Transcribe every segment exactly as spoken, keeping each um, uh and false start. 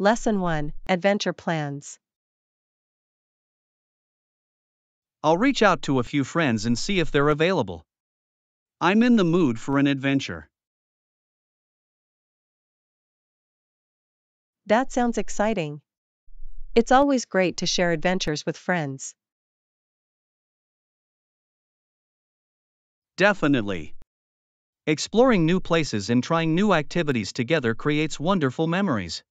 Lesson one, Adventure Plans. I'll reach out to a few friends and see if they're available. I'm in the mood for an adventure. That sounds exciting. It's always great to share adventures with friends. Definitely. Exploring new places and trying new activities together creates wonderful memories.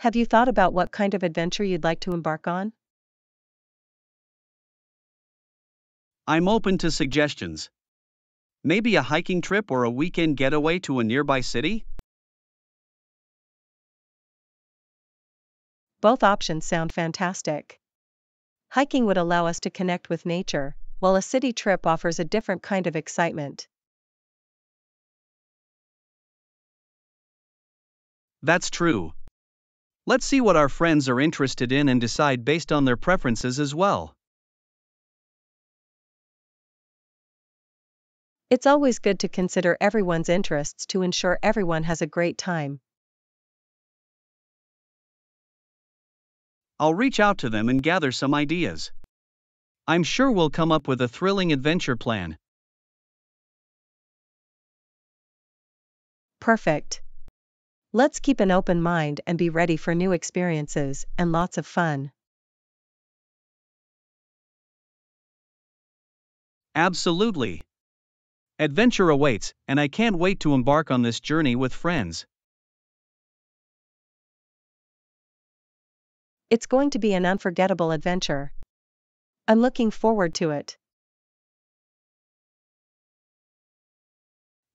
Have you thought about what kind of adventure you'd like to embark on? I'm open to suggestions. Maybe a hiking trip or a weekend getaway to a nearby city? Both options sound fantastic. Hiking would allow us to connect with nature, while a city trip offers a different kind of excitement. That's true. Let's see what our friends are interested in and decide based on their preferences as well. It's always good to consider everyone's interests to ensure everyone has a great time. I'll reach out to them and gather some ideas. I'm sure we'll come up with a thrilling adventure plan. Perfect. Let's keep an open mind and be ready for new experiences and lots of fun. Absolutely. Adventure awaits, and I can't wait to embark on this journey with friends. It's going to be an unforgettable adventure. I'm looking forward to it.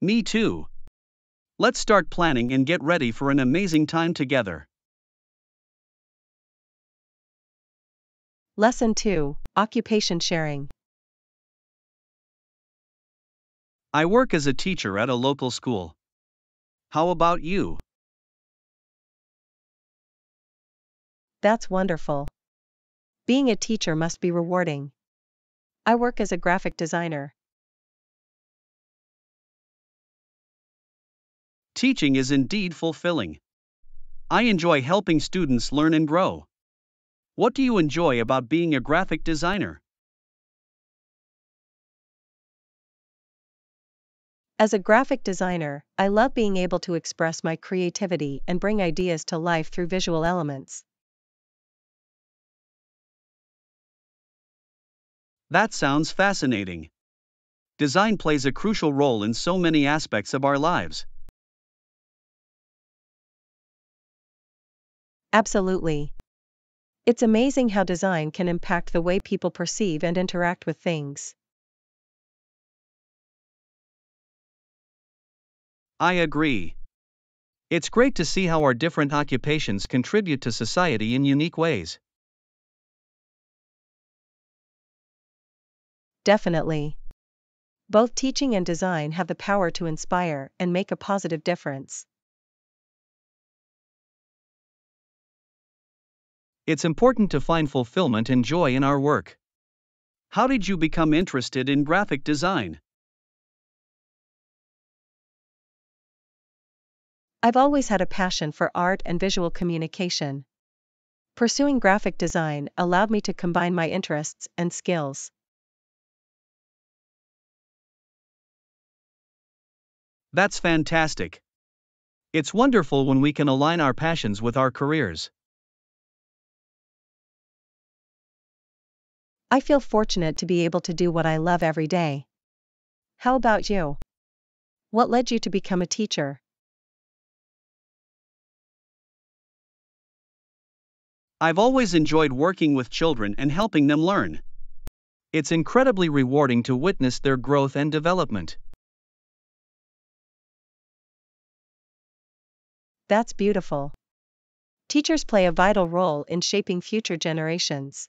Me too. Let's start planning and get ready for an amazing time together. Lesson two, Occupation Sharing. I work as a teacher at a local school. How about you? That's wonderful. Being a teacher must be rewarding. I work as a graphic designer. Teaching is indeed fulfilling. I enjoy helping students learn and grow. What do you enjoy about being a graphic designer? As a graphic designer, I love being able to express my creativity and bring ideas to life through visual elements. That sounds fascinating. Design plays a crucial role in so many aspects of our lives. Absolutely. It's amazing how design can impact the way people perceive and interact with things. I agree. It's great to see how our different occupations contribute to society in unique ways. Definitely. Both teaching and design have the power to inspire and make a positive difference. It's important to find fulfillment and joy in our work. How did you become interested in graphic design? I've always had a passion for art and visual communication. Pursuing graphic design allowed me to combine my interests and skills. That's fantastic. It's wonderful when we can align our passions with our careers. I feel fortunate to be able to do what I love every day. How about you? What led you to become a teacher? I've always enjoyed working with children and helping them learn. It's incredibly rewarding to witness their growth and development. That's beautiful. Teachers play a vital role in shaping future generations.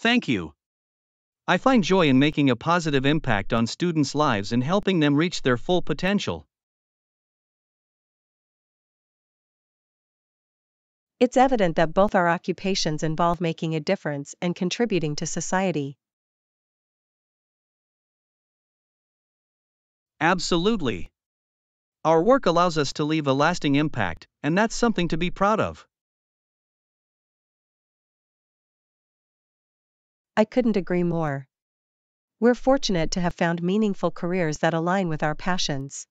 Thank you. I find joy in making a positive impact on students' lives and helping them reach their full potential. It's evident that both our occupations involve making a difference and contributing to society. Absolutely. Our work allows us to leave a lasting impact, and that's something to be proud of. I couldn't agree more. We're fortunate to have found meaningful careers that align with our passions.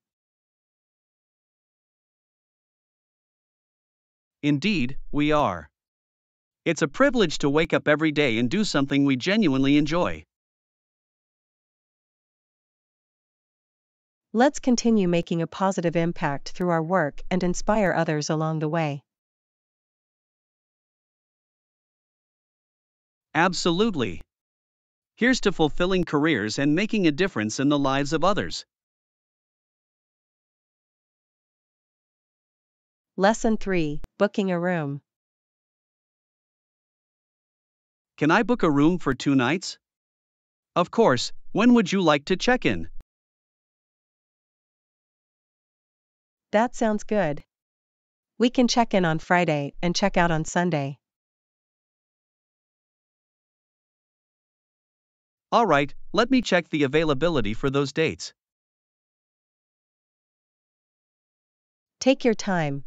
Indeed, we are. It's a privilege to wake up every day and do something we genuinely enjoy. Let's continue making a positive impact through our work and inspire others along the way. Absolutely. Here's to fulfilling careers and making a difference in the lives of others. Lesson three, Booking a Room. Can I book a room for two nights? Of course. When would you like to check in? That sounds good. We can check in on Friday and check out on Sunday. All right, let me check the availability for those dates. Take your time.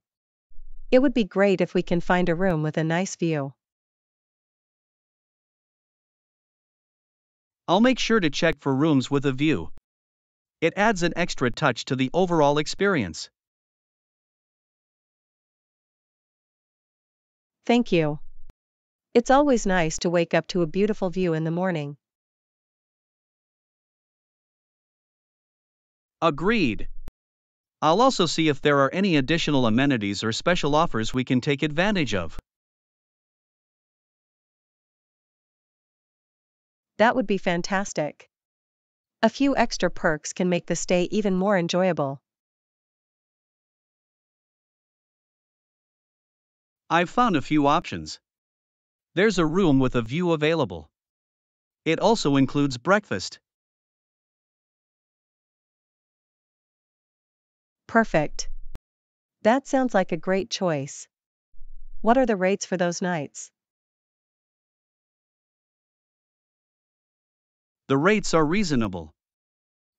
It would be great if we can find a room with a nice view. I'll make sure to check for rooms with a view. It adds an extra touch to the overall experience. Thank you. It's always nice to wake up to a beautiful view in the morning. Agreed. I'll also see if there are any additional amenities or special offers we can take advantage of. That would be fantastic. A few extra perks can make the stay even more enjoyable. I've found a few options. There's a room with a view available. It also includes breakfast. Perfect. That sounds like a great choice. What are the rates for those nights? The rates are reasonable.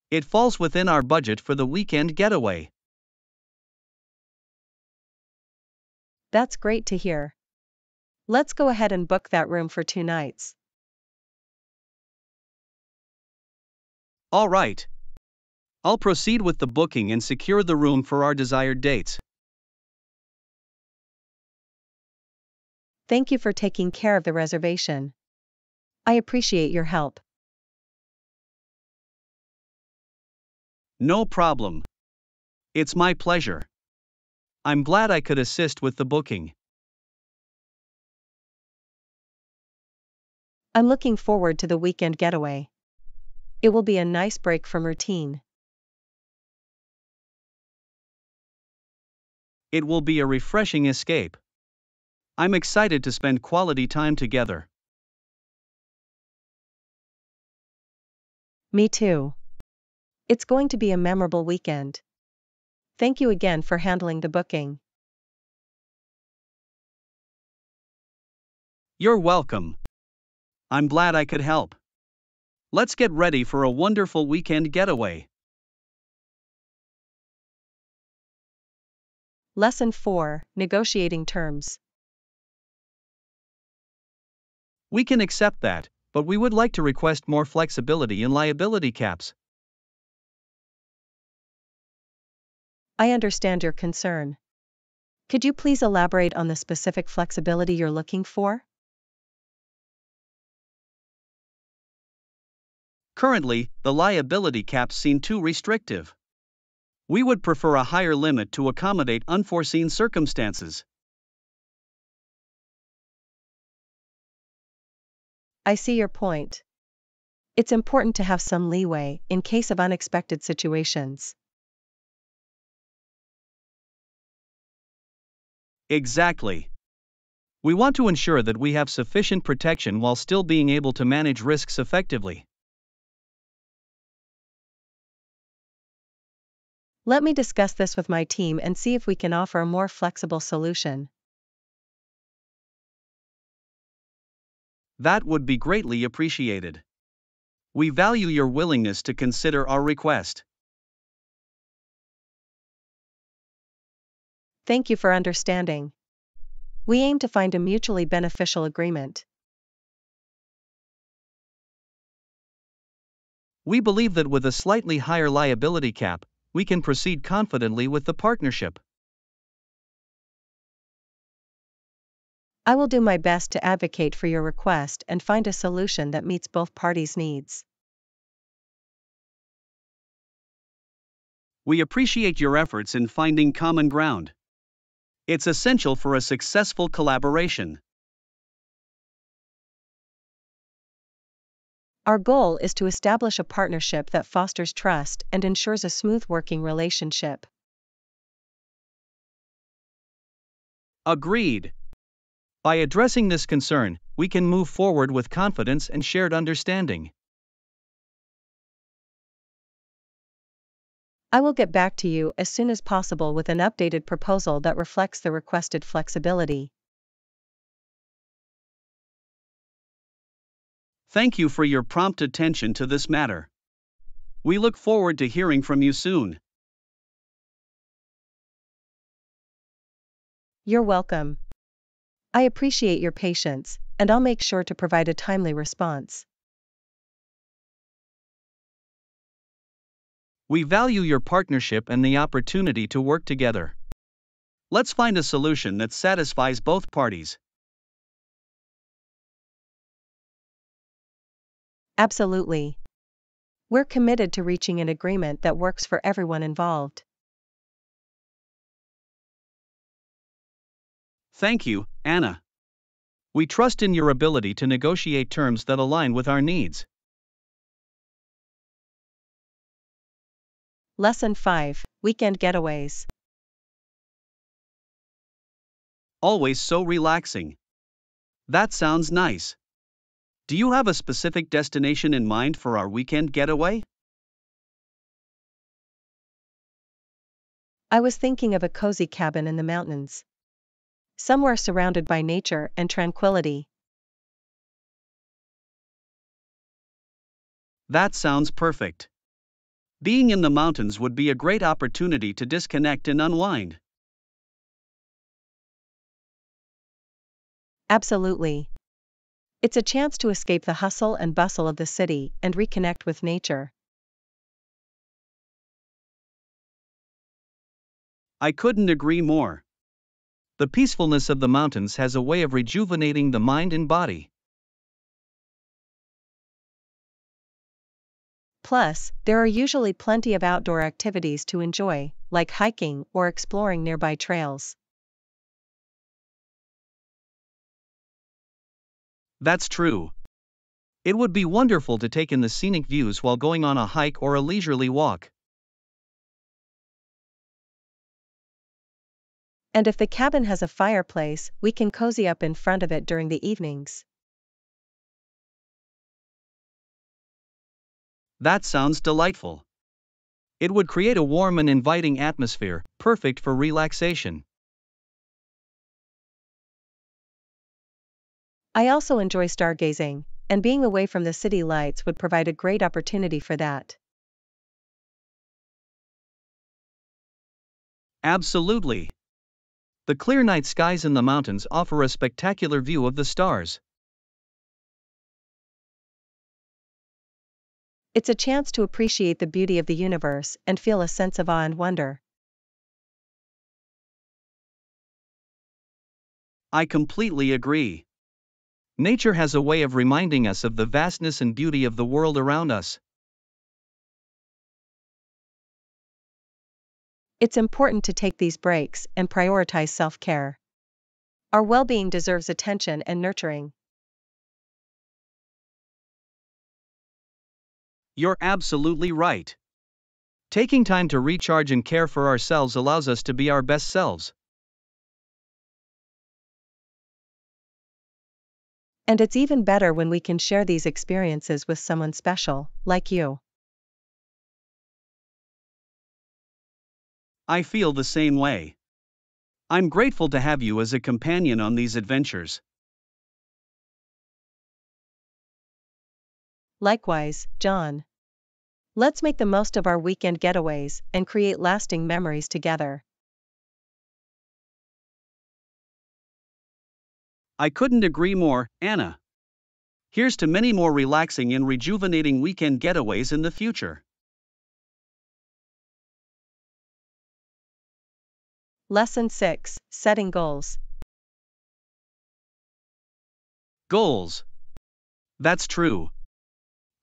It falls within our budget for the weekend getaway. That's great to hear. Let's go ahead and book that room for two nights. All right. I'll proceed with the booking and secure the room for our desired dates. Thank you for taking care of the reservation. I appreciate your help. No problem. It's my pleasure. I'm glad I could assist with the booking. I'm looking forward to the weekend getaway. It will be a nice break from routine. It will be a refreshing escape. I'm excited to spend quality time together. Me too. It's going to be a memorable weekend. Thank you again for handling the booking. You're welcome. I'm glad I could help. Let's get ready for a wonderful weekend getaway. Lesson four, Negotiating Terms. We can accept that, but we would like to request more flexibility in liability caps. I understand your concern. Could you please elaborate on the specific flexibility you're looking for? Currently, the liability caps seem too restrictive. We would prefer a higher limit to accommodate unforeseen circumstances. I see your point. It's important to have some leeway in case of unexpected situations. Exactly. We want to ensure that we have sufficient protection while still being able to manage risks effectively. Let me discuss this with my team and see if we can offer a more flexible solution. That would be greatly appreciated. We value your willingness to consider our request. Thank you for understanding. We aim to find a mutually beneficial agreement. We believe that with a slightly higher liability cap, we can proceed confidently with the partnership. I will do my best to advocate for your request and find a solution that meets both parties' needs. We appreciate your efforts in finding common ground. It's essential for a successful collaboration. Our goal is to establish a partnership that fosters trust and ensures a smooth working relationship. Agreed. By addressing this concern, we can move forward with confidence and shared understanding. I will get back to you as soon as possible with an updated proposal that reflects the requested flexibility. Thank you for your prompt attention to this matter. We look forward to hearing from you soon. You're welcome. I appreciate your patience, and I'll make sure to provide a timely response. We value your partnership and the opportunity to work together. Let's find a solution that satisfies both parties. Absolutely. We're committed to reaching an agreement that works for everyone involved. Thank you, Anna. We trust in your ability to negotiate terms that align with our needs. Lesson five, Weekend Getaways. Always so relaxing. That sounds nice. Do you have a specific destination in mind for our weekend getaway? I was thinking of a cozy cabin in the mountains. Somewhere surrounded by nature and tranquility. That sounds perfect. Being in the mountains would be a great opportunity to disconnect and unwind. Absolutely. It's a chance to escape the hustle and bustle of the city and reconnect with nature. I couldn't agree more. The peacefulness of the mountains has a way of rejuvenating the mind and body. Plus, there are usually plenty of outdoor activities to enjoy, like hiking or exploring nearby trails. That's true. It would be wonderful to take in the scenic views while going on a hike or a leisurely walk. And if the cabin has a fireplace, we can cozy up in front of it during the evenings. That sounds delightful. It would create a warm and inviting atmosphere, perfect for relaxation. I also enjoy stargazing, and being away from the city lights would provide a great opportunity for that. Absolutely. The clear night skies in the mountains offer a spectacular view of the stars. It's a chance to appreciate the beauty of the universe and feel a sense of awe and wonder. I completely agree. Nature has a way of reminding us of the vastness and beauty of the world around us. It's important to take these breaks and prioritize self-care. Our well-being deserves attention and nurturing. You're absolutely right. Taking time to recharge and care for ourselves allows us to be our best selves. And it's even better when we can share these experiences with someone special, like you. I feel the same way. I'm grateful to have you as a companion on these adventures. Likewise, John. Let's make the most of our weekend getaways and create lasting memories together. I couldn't agree more, Anna. Here's to many more relaxing and rejuvenating weekend getaways in the future. Lesson six, Setting Goals. Goals. That's true.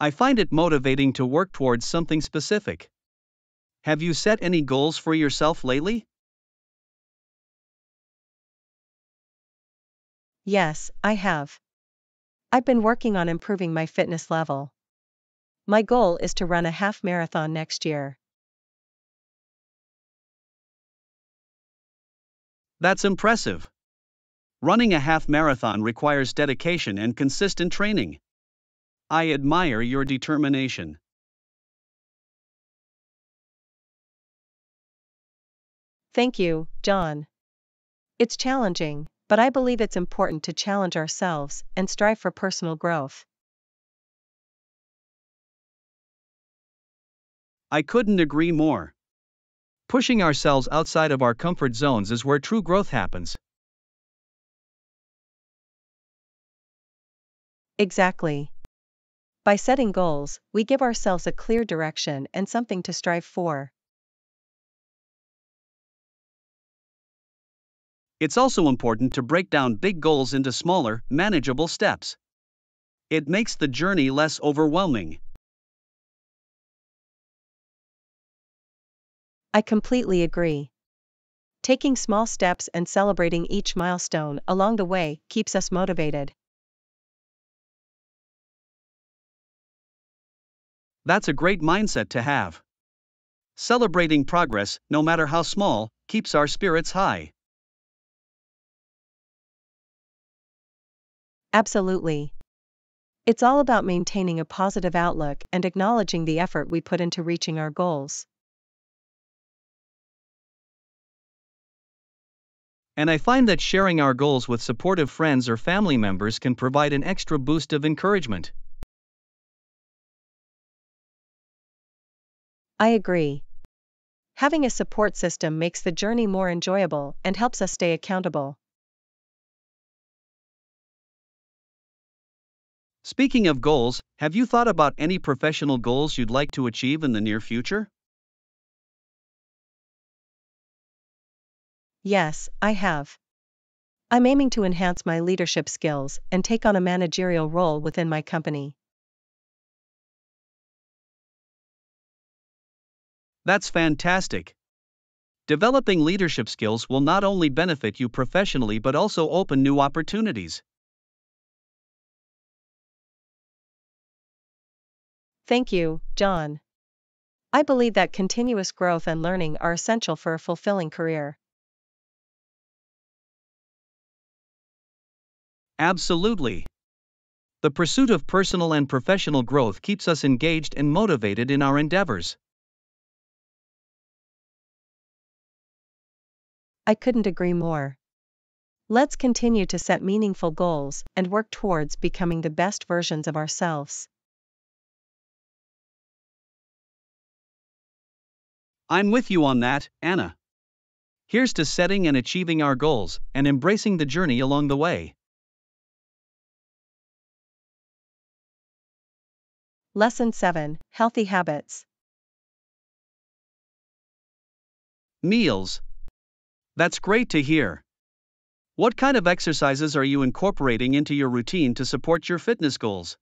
I find it motivating to work towards something specific. Have you set any goals for yourself lately? Yes, I have. I've been working on improving my fitness level. My goal is to run a half marathon next year. That's impressive. Running a half marathon requires dedication and consistent training. I admire your determination. Thank you, John. It's challenging, but I believe it's important to challenge ourselves and strive for personal growth. I couldn't agree more. Pushing ourselves outside of our comfort zones is where true growth happens. Exactly. By setting goals, we give ourselves a clear direction and something to strive for. It's also important to break down big goals into smaller, manageable steps. It makes the journey less overwhelming. I completely agree. Taking small steps and celebrating each milestone along the way keeps us motivated. That's a great mindset to have. Celebrating progress, no matter how small, keeps our spirits high. Absolutely. It's all about maintaining a positive outlook and acknowledging the effort we put into reaching our goals. And I find that sharing our goals with supportive friends or family members can provide an extra boost of encouragement. I agree. Having a support system makes the journey more enjoyable and helps us stay accountable. Speaking of goals, have you thought about any professional goals you'd like to achieve in the near future? Yes, I have. I'm aiming to enhance my leadership skills and take on a managerial role within my company. That's fantastic. Developing leadership skills will not only benefit you professionally but also open new opportunities. Thank you, John. I believe that continuous growth and learning are essential for a fulfilling career. Absolutely. The pursuit of personal and professional growth keeps us engaged and motivated in our endeavors. I couldn't agree more. Let's continue to set meaningful goals and work towards becoming the best versions of ourselves. I'm with you on that, Anna. Here's to setting and achieving our goals and embracing the journey along the way. Lesson seven, Healthy Habits. Meals. That's great to hear. What kind of exercises are you incorporating into your routine to support your fitness goals?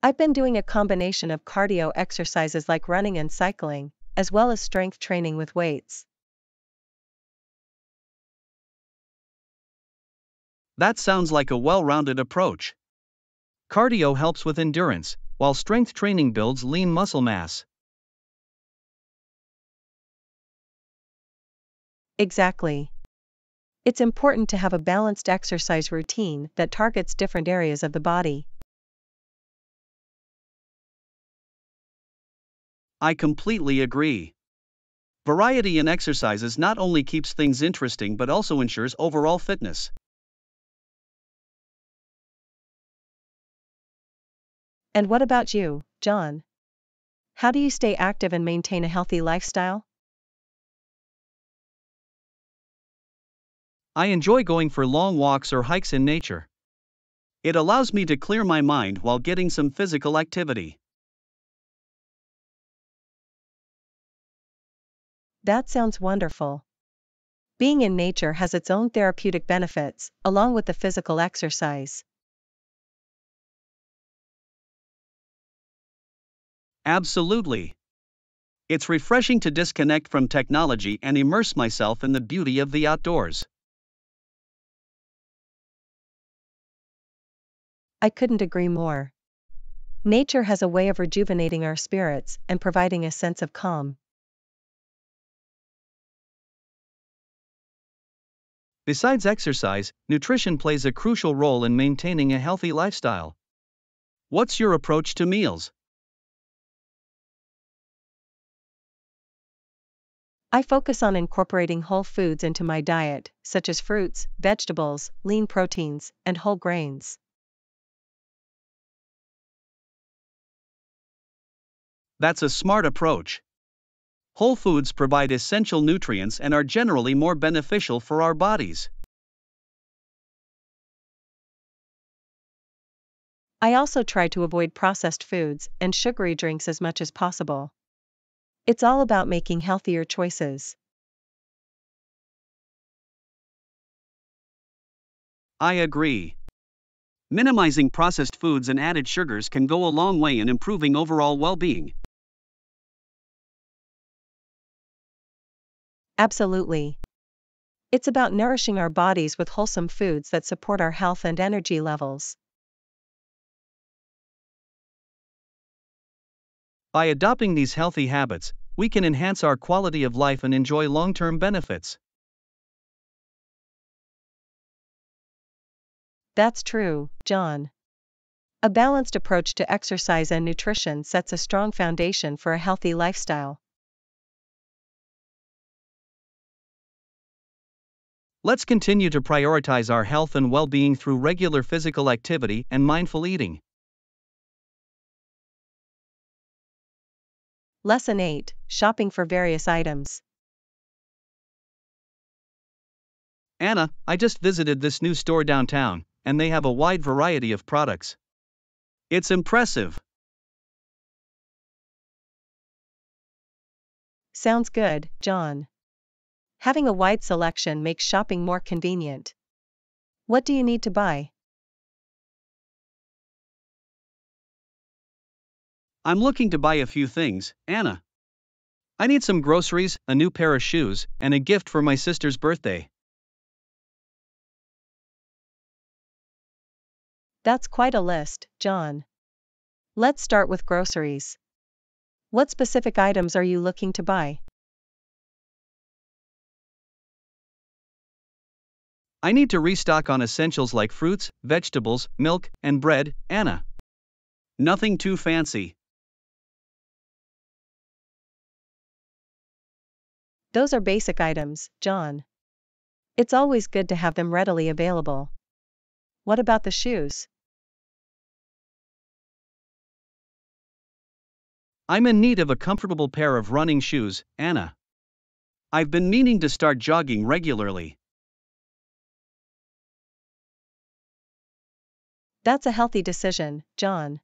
I've been doing a combination of cardio exercises like running and cycling, as well as strength training with weights. That sounds like a well-rounded approach. Cardio helps with endurance, while strength training builds lean muscle mass. Exactly. It's important to have a balanced exercise routine that targets different areas of the body. I completely agree. Variety in exercises not only keeps things interesting but also ensures overall fitness. And what about you, John? How do you stay active and maintain a healthy lifestyle? I enjoy going for long walks or hikes in nature. It allows me to clear my mind while getting some physical activity. That sounds wonderful. Being in nature has its own therapeutic benefits, along with the physical exercise. Absolutely. It's refreshing to disconnect from technology and immerse myself in the beauty of the outdoors. I couldn't agree more. Nature has a way of rejuvenating our spirits and providing a sense of calm. Besides exercise, nutrition plays a crucial role in maintaining a healthy lifestyle. What's your approach to meals? I focus on incorporating whole foods into my diet, such as fruits, vegetables, lean proteins, and whole grains. That's a smart approach. Whole foods provide essential nutrients and are generally more beneficial for our bodies. I also try to avoid processed foods and sugary drinks as much as possible. It's all about making healthier choices. I agree. Minimizing processed foods and added sugars can go a long way in improving overall well-being. Absolutely. It's about nourishing our bodies with wholesome foods that support our health and energy levels. By adopting these healthy habits, we can enhance our quality of life and enjoy long-term benefits. That's true, John. A balanced approach to exercise and nutrition sets a strong foundation for a healthy lifestyle. Let's continue to prioritize our health and well-being through regular physical activity and mindful eating. Lesson eight, Shopping for Various Items. Anna, I just visited this new store downtown, and they have a wide variety of products. It's impressive. Sounds good, John. Having a wide selection makes shopping more convenient. What do you need to buy? I'm looking to buy a few things, Anna. I need some groceries, a new pair of shoes, and a gift for my sister's birthday. That's quite a list, John. Let's start with groceries. What specific items are you looking to buy? I need to restock on essentials like fruits, vegetables, milk, and bread, Anna. Nothing too fancy. Those are basic items, John. It's always good to have them readily available. What about the shoes? I'm in need of a comfortable pair of running shoes, Anna. I've been meaning to start jogging regularly. That's a healthy decision, John.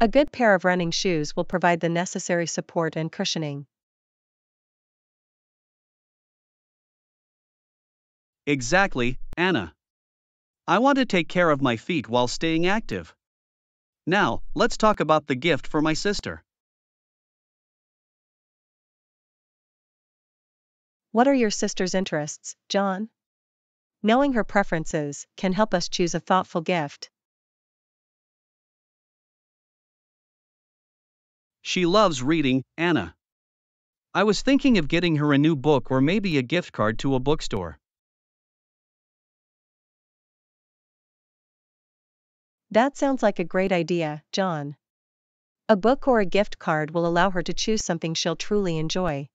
A good pair of running shoes will provide the necessary support and cushioning. Exactly, Anna. I want to take care of my feet while staying active. Now, let's talk about the gift for my sister. What are your sister's interests, John? Knowing her preferences can help us choose a thoughtful gift. She loves reading, Anna. I was thinking of getting her a new book or maybe a gift card to a bookstore. That sounds like a great idea, John. A book or a gift card will allow her to choose something she'll truly enjoy.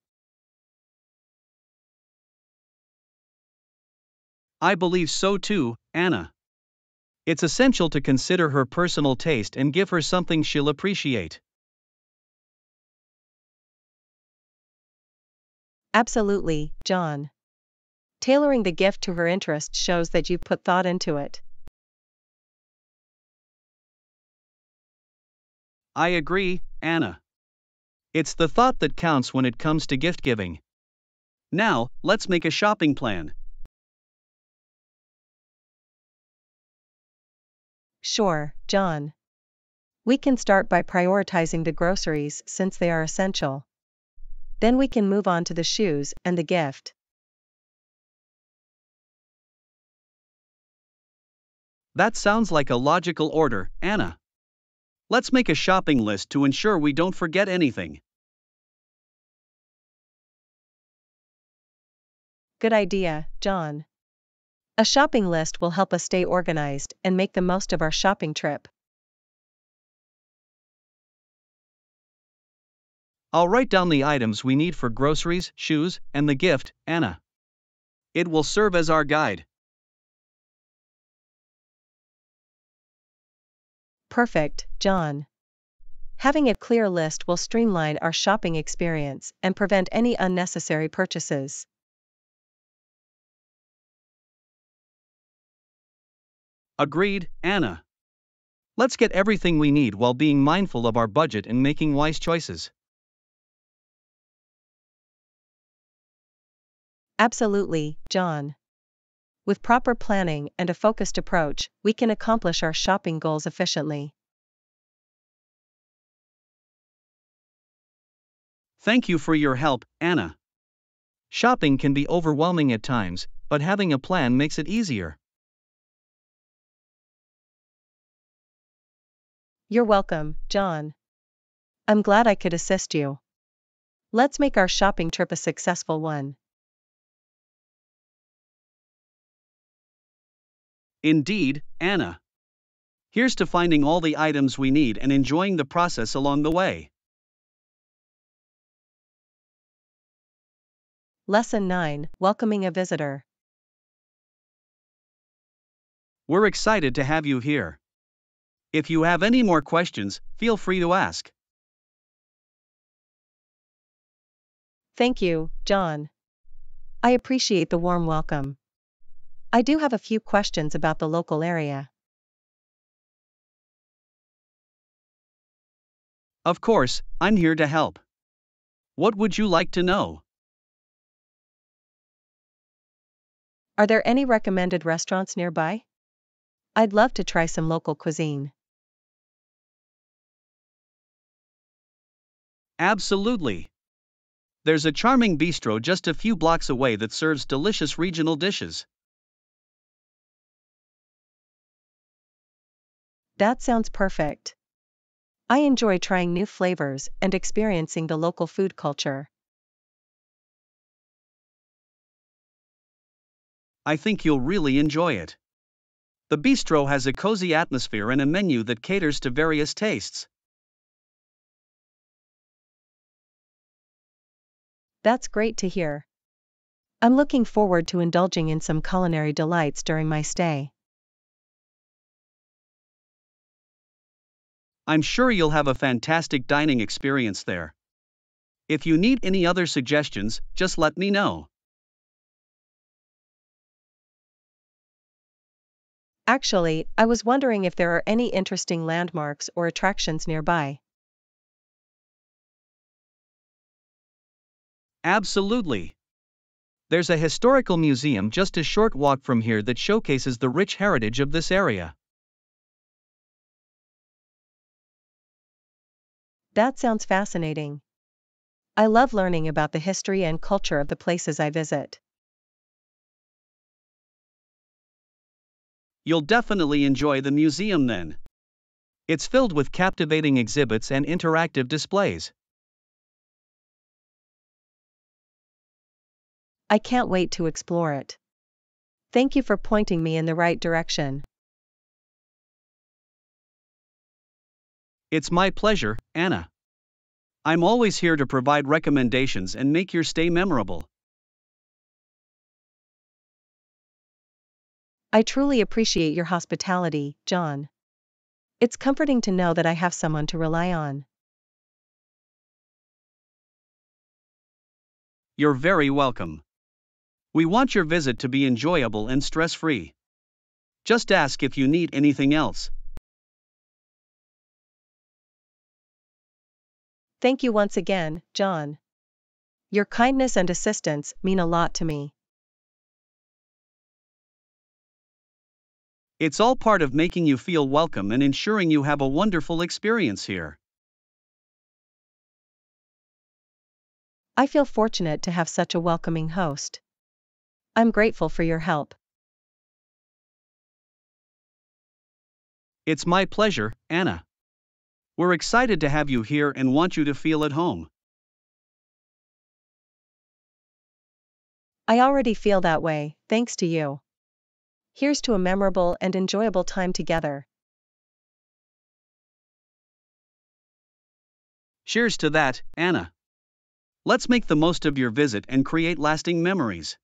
I believe so too, Anna. It's essential to consider her personal taste and give her something she'll appreciate. Absolutely, John. Tailoring the gift to her interest shows that you've put thought into it. I agree, Anna. It's the thought that counts when it comes to gift giving. Now, let's make a shopping plan. Sure, John. We can start by prioritizing the groceries since they are essential. Then we can move on to the shoes and the gift. That sounds like a logical order, Anna. Let's make a shopping list to ensure we don't forget anything. Good idea, John. A shopping list will help us stay organized and make the most of our shopping trip. I'll write down the items we need for groceries, shoes, and the gift, Anna. It will serve as our guide. Perfect, John. Having a clear list will streamline our shopping experience and prevent any unnecessary purchases. Agreed, Anna. Let's get everything we need while being mindful of our budget and making wise choices. Absolutely, John. With proper planning and a focused approach, we can accomplish our shopping goals efficiently. Thank you for your help, Anna. Shopping can be overwhelming at times, but having a plan makes it easier. You're welcome, John. I'm glad I could assist you. Let's make our shopping trip a successful one. Indeed, Anna. Here's to finding all the items we need and enjoying the process along the way. Lesson nine, Welcoming a Visitor. We're excited to have you here. If you have any more questions, feel free to ask. Thank you, John. I appreciate the warm welcome. I do have a few questions about the local area. Of course, I'm here to help. What would you like to know? Are there any recommended restaurants nearby? I'd love to try some local cuisine. Absolutely. There's a charming bistro just a few blocks away that serves delicious regional dishes. That sounds perfect. I enjoy trying new flavors and experiencing the local food culture. I think you'll really enjoy it. The bistro has a cozy atmosphere and a menu that caters to various tastes. That's great to hear. I'm looking forward to indulging in some culinary delights during my stay. I'm sure you'll have a fantastic dining experience there. If you need any other suggestions, just let me know. Actually, I was wondering if there are any interesting landmarks or attractions nearby. Absolutely. There's a historical museum just a short walk from here that showcases the rich heritage of this area. That sounds fascinating. I love learning about the history and culture of the places I visit. You'll definitely enjoy the museum then. It's filled with captivating exhibits and interactive displays. I can't wait to explore it. Thank you for pointing me in the right direction. It's my pleasure, Anna. I'm always here to provide recommendations and make your stay memorable. I truly appreciate your hospitality, John. It's comforting to know that I have someone to rely on. You're very welcome. We want your visit to be enjoyable and stress-free. Just ask if you need anything else. Thank you once again, John. Your kindness and assistance mean a lot to me. It's all part of making you feel welcome and ensuring you have a wonderful experience here. I feel fortunate to have such a welcoming host. I'm grateful for your help. It's my pleasure, Anna. We're excited to have you here and want you to feel at home. I already feel that way, thanks to you. Here's to a memorable and enjoyable time together. Cheers to that, Anna. Let's make the most of your visit and create lasting memories.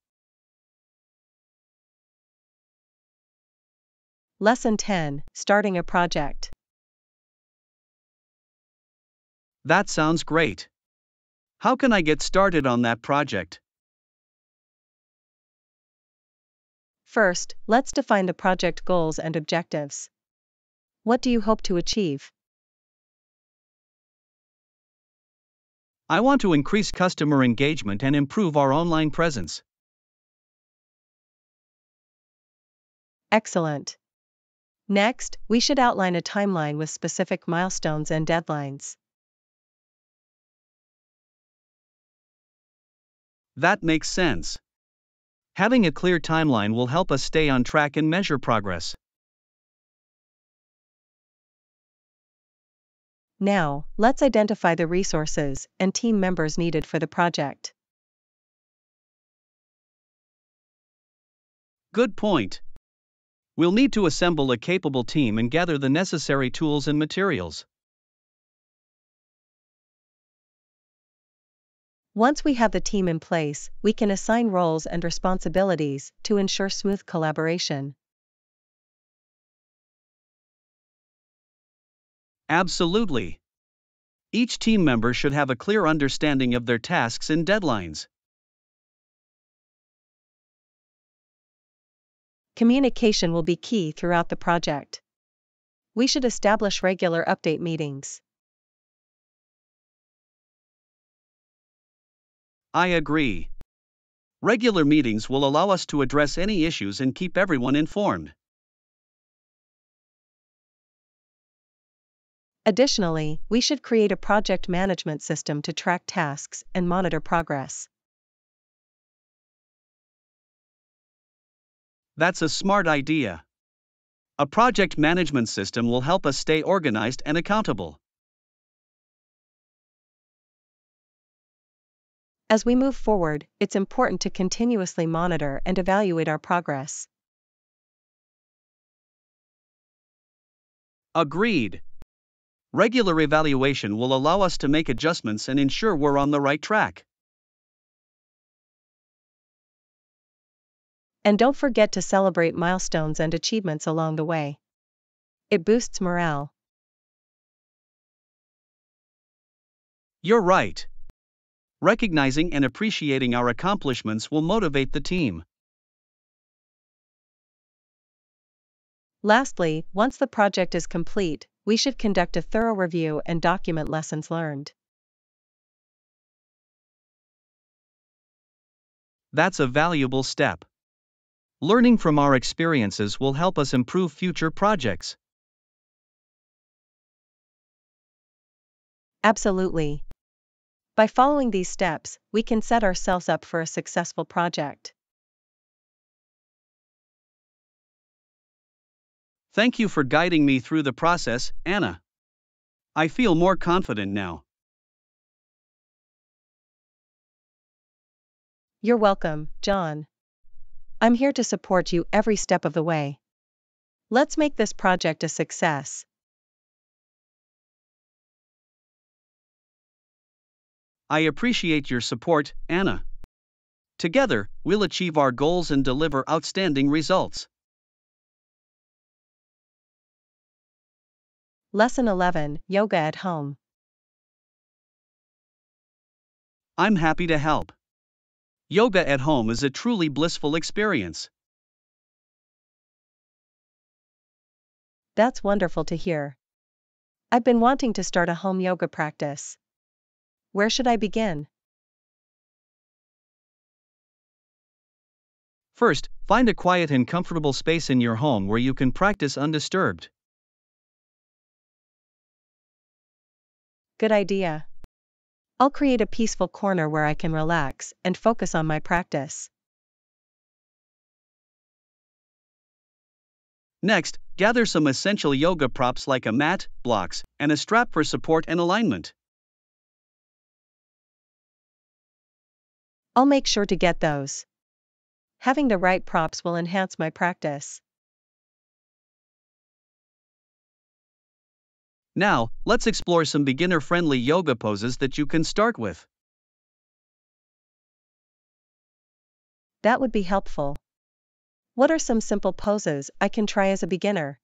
Lesson ten, Starting a Project. That sounds great. How can I get started on that project? First, let's define the project goals and objectives. What do you hope to achieve? I want to increase customer engagement and improve our online presence. Excellent. Next, we should outline a timeline with specific milestones and deadlines. That makes sense. Having a clear timeline will help us stay on track and measure progress. Now, let's identify the resources and team members needed for the project. Good point. We'll need to assemble a capable team and gather the necessary tools and materials. Once we have the team in place, we can assign roles and responsibilities to ensure smooth collaboration. Absolutely. Each team member should have a clear understanding of their tasks and deadlines. Communication will be key throughout the project. We should establish regular update meetings. I agree. Regular meetings will allow us to address any issues and keep everyone informed. Additionally, we should create a project management system to track tasks and monitor progress. That's a smart idea. A project management system will help us stay organized and accountable. As we move forward, it's important to continuously monitor and evaluate our progress. Agreed. Regular evaluation will allow us to make adjustments and ensure we're on the right track. And don't forget to celebrate milestones and achievements along the way. It boosts morale. You're right. Recognizing and appreciating our accomplishments will motivate the team. Lastly, once the project is complete, we should conduct a thorough review and document lessons learned. That's a valuable step. Learning from our experiences will help us improve future projects. Absolutely. By following these steps, we can set ourselves up for a successful project. Thank you for guiding me through the process, Anna. I feel more confident now. You're welcome, John. I'm here to support you every step of the way. Let's make this project a success. I appreciate your support, Anna. Together, we'll achieve our goals and deliver outstanding results. Lesson eleven, Yoga at Home. I'm happy to help. Yoga at home is a truly blissful experience. That's wonderful to hear. I've been wanting to start a home yoga practice. Where should I begin? First, find a quiet and comfortable space in your home where you can practice undisturbed. Good idea. I'll create a peaceful corner where I can relax and focus on my practice. Next, gather some essential yoga props like a mat, blocks, and a strap for support and alignment. I'll make sure to get those. Having the right props will enhance my practice. Now, let's explore some beginner-friendly yoga poses that you can start with. That would be helpful. What are some simple poses I can try as a beginner?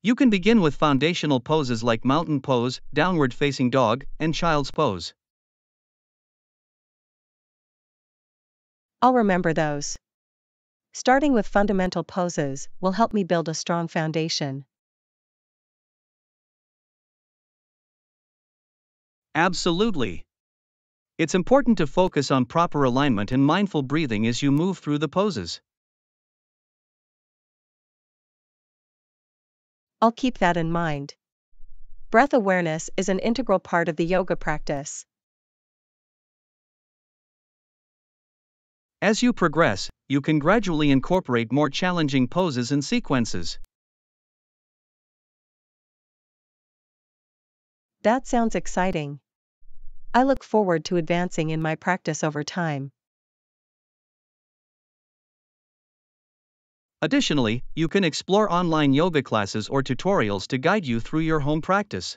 You can begin with foundational poses like mountain pose, downward facing dog, and child's pose. I'll remember those. Starting with fundamental poses will help me build a strong foundation. Absolutely. It's important to focus on proper alignment and mindful breathing as you move through the poses. I'll keep that in mind. Breath awareness is an integral part of the yoga practice. As you progress, you can gradually incorporate more challenging poses and sequences. That sounds exciting. I look forward to advancing in my practice over time. Additionally, you can explore online yoga classes or tutorials to guide you through your home practice.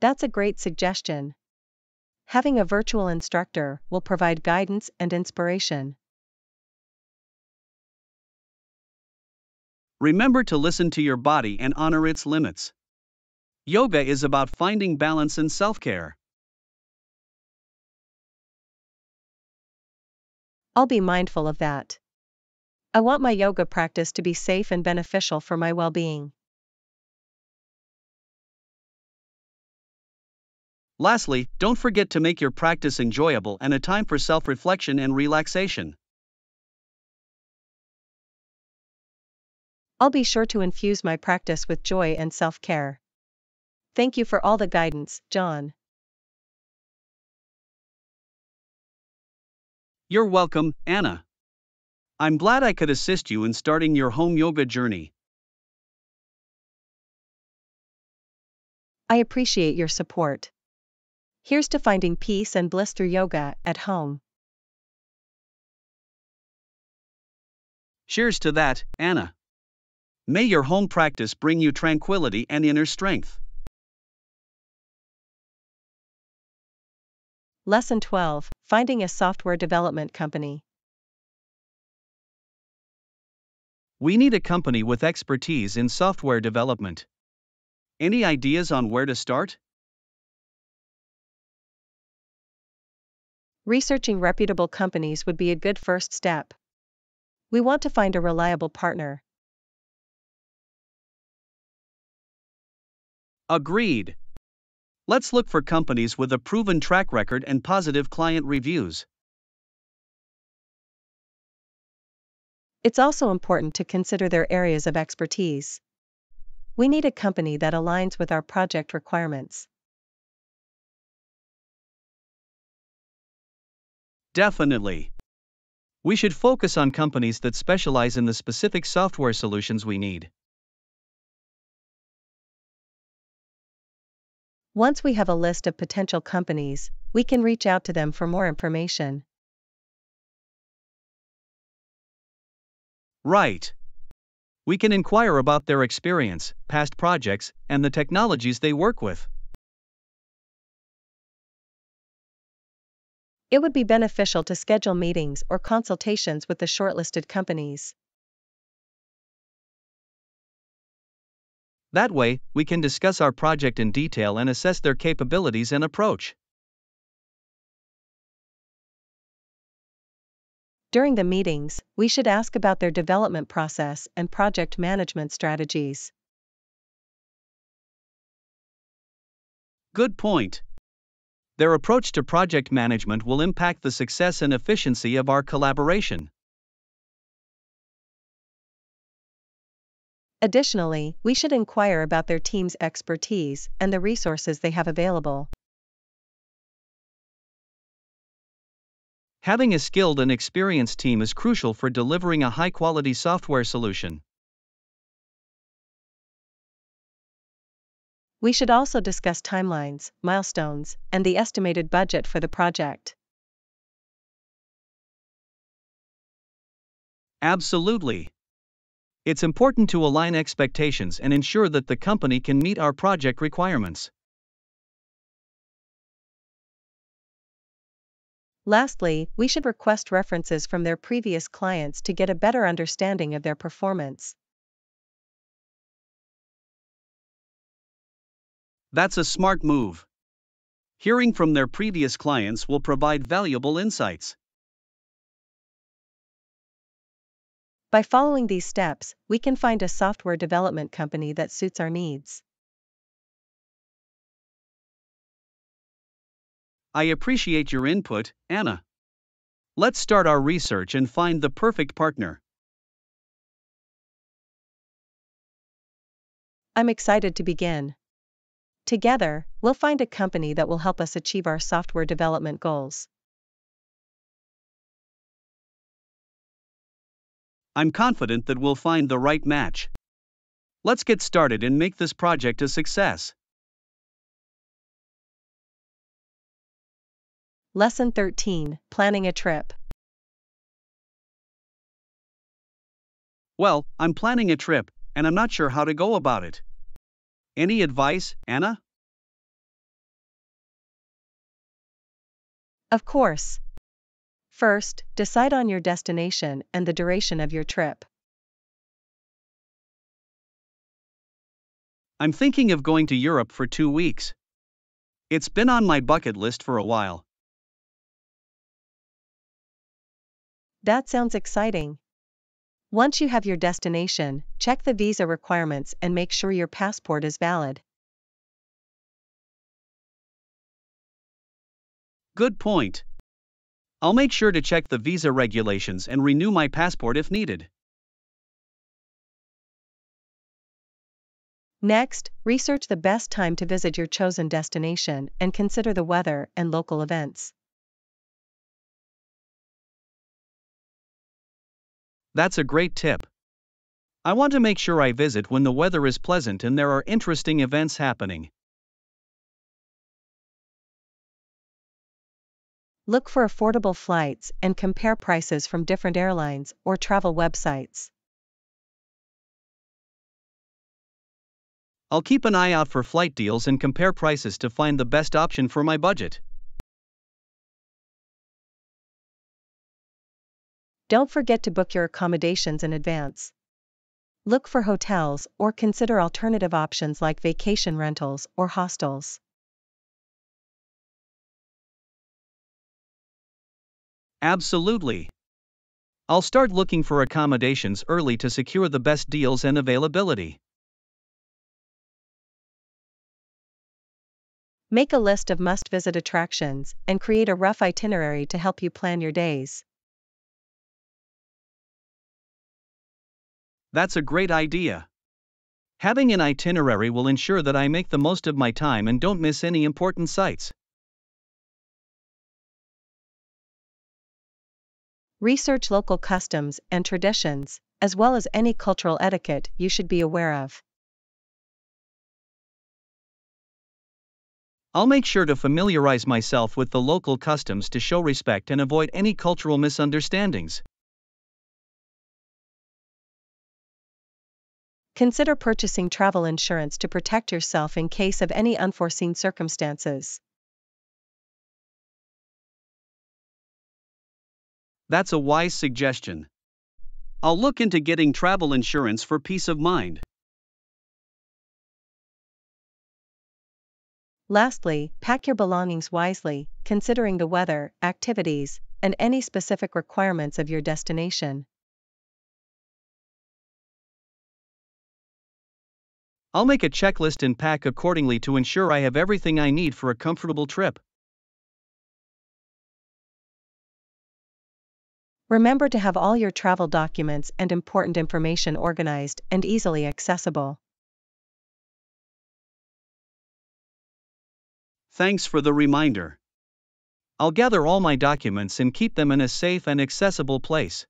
That's a great suggestion. Having a virtual instructor will provide guidance and inspiration. Remember to listen to your body and honor its limits. Yoga is about finding balance and self-care. I'll be mindful of that. I want my yoga practice to be safe and beneficial for my well-being. Lastly, don't forget to make your practice enjoyable and a time for self-reflection and relaxation. I'll be sure to infuse my practice with joy and self-care. Thank you for all the guidance, John. You're welcome, Anna. I'm glad I could assist you in starting your home yoga journey. I appreciate your support. Here's to finding peace and bliss through yoga at home. Cheers to that, Anna. May your home practice bring you tranquility and inner strength. Lesson twelve, Finding a Software Development Company. We need a company with expertise in software development. Any ideas on where to start? Researching reputable companies would be a good first step. We want to find a reliable partner. Agreed. Let's look for companies with a proven track record and positive client reviews. It's also important to consider their areas of expertise. We need a company that aligns with our project requirements. Definitely. We should focus on companies that specialize in the specific software solutions we need. Once we have a list of potential companies, we can reach out to them for more information. Right. We can inquire about their experience, past projects, and the technologies they work with. It would be beneficial to schedule meetings or consultations with the shortlisted companies. That way, we can discuss our project in detail and assess their capabilities and approach. During the meetings, we should ask about their development process and project management strategies. Good point. Their approach to project management will impact the success and efficiency of our collaboration. Additionally, we should inquire about their team's expertise and the resources they have available. Having a skilled and experienced team is crucial for delivering a high-quality software solution. We should also discuss timelines, milestones, and the estimated budget for the project. Absolutely. It's important to align expectations and ensure that the company can meet our project requirements. Lastly, we should request references from their previous clients to get a better understanding of their performance. That's a smart move. Hearing from their previous clients will provide valuable insights. By following these steps, we can find a software development company that suits our needs. I appreciate your input, Anna. Let's start our research and find the perfect partner. I'm excited to begin. Together, we'll find a company that will help us achieve our software development goals. I'm confident that we'll find the right match. Let's get started and make this project a success. Lesson thirteen: Planning a trip. Well, I'm planning a trip, and I'm not sure how to go about it. Any advice, Anna? Of course. First, decide on your destination and the duration of your trip. I'm thinking of going to Europe for two weeks. It's been on my bucket list for a while. That sounds exciting. Once you have your destination, check the visa requirements and make sure your passport is valid. Good point. I'll make sure to check the visa regulations and renew my passport if needed. Next, research the best time to visit your chosen destination and consider the weather and local events. That's a great tip. I want to make sure I visit when the weather is pleasant and there are interesting events happening. Look for affordable flights and compare prices from different airlines or travel websites. I'll keep an eye out for flight deals and compare prices to find the best option for my budget. Don't forget to book your accommodations in advance. Look for hotels or consider alternative options like vacation rentals or hostels. Absolutely. I'll start looking for accommodations early to secure the best deals and availability. Make a list of must-visit attractions and create a rough itinerary to help you plan your days. That's a great idea. Having an itinerary will ensure that I make the most of my time and don't miss any important sights. Research local customs and traditions, as well as any cultural etiquette you should be aware of. I'll make sure to familiarize myself with the local customs to show respect and avoid any cultural misunderstandings. Consider purchasing travel insurance to protect yourself in case of any unforeseen circumstances. That's a wise suggestion. I'll look into getting travel insurance for peace of mind. Lastly, pack your belongings wisely, considering the weather, activities, and any specific requirements of your destination. I'll make a checklist and pack accordingly to ensure I have everything I need for a comfortable trip. Remember to have all your travel documents and important information organized and easily accessible. Thanks for the reminder. I'll gather all my documents and keep them in a safe and accessible place.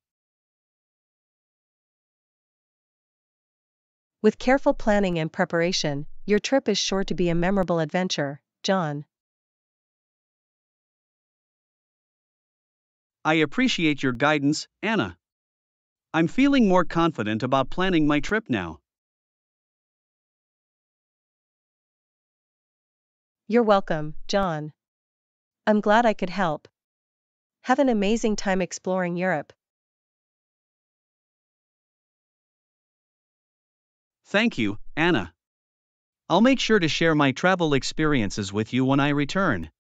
With careful planning and preparation, your trip is sure to be a memorable adventure, John. I appreciate your guidance, Anna. I'm feeling more confident about planning my trip now. You're welcome, John. I'm glad I could help. Have an amazing time exploring Europe. Thank you, Anna. I'll make sure to share my travel experiences with you when I return.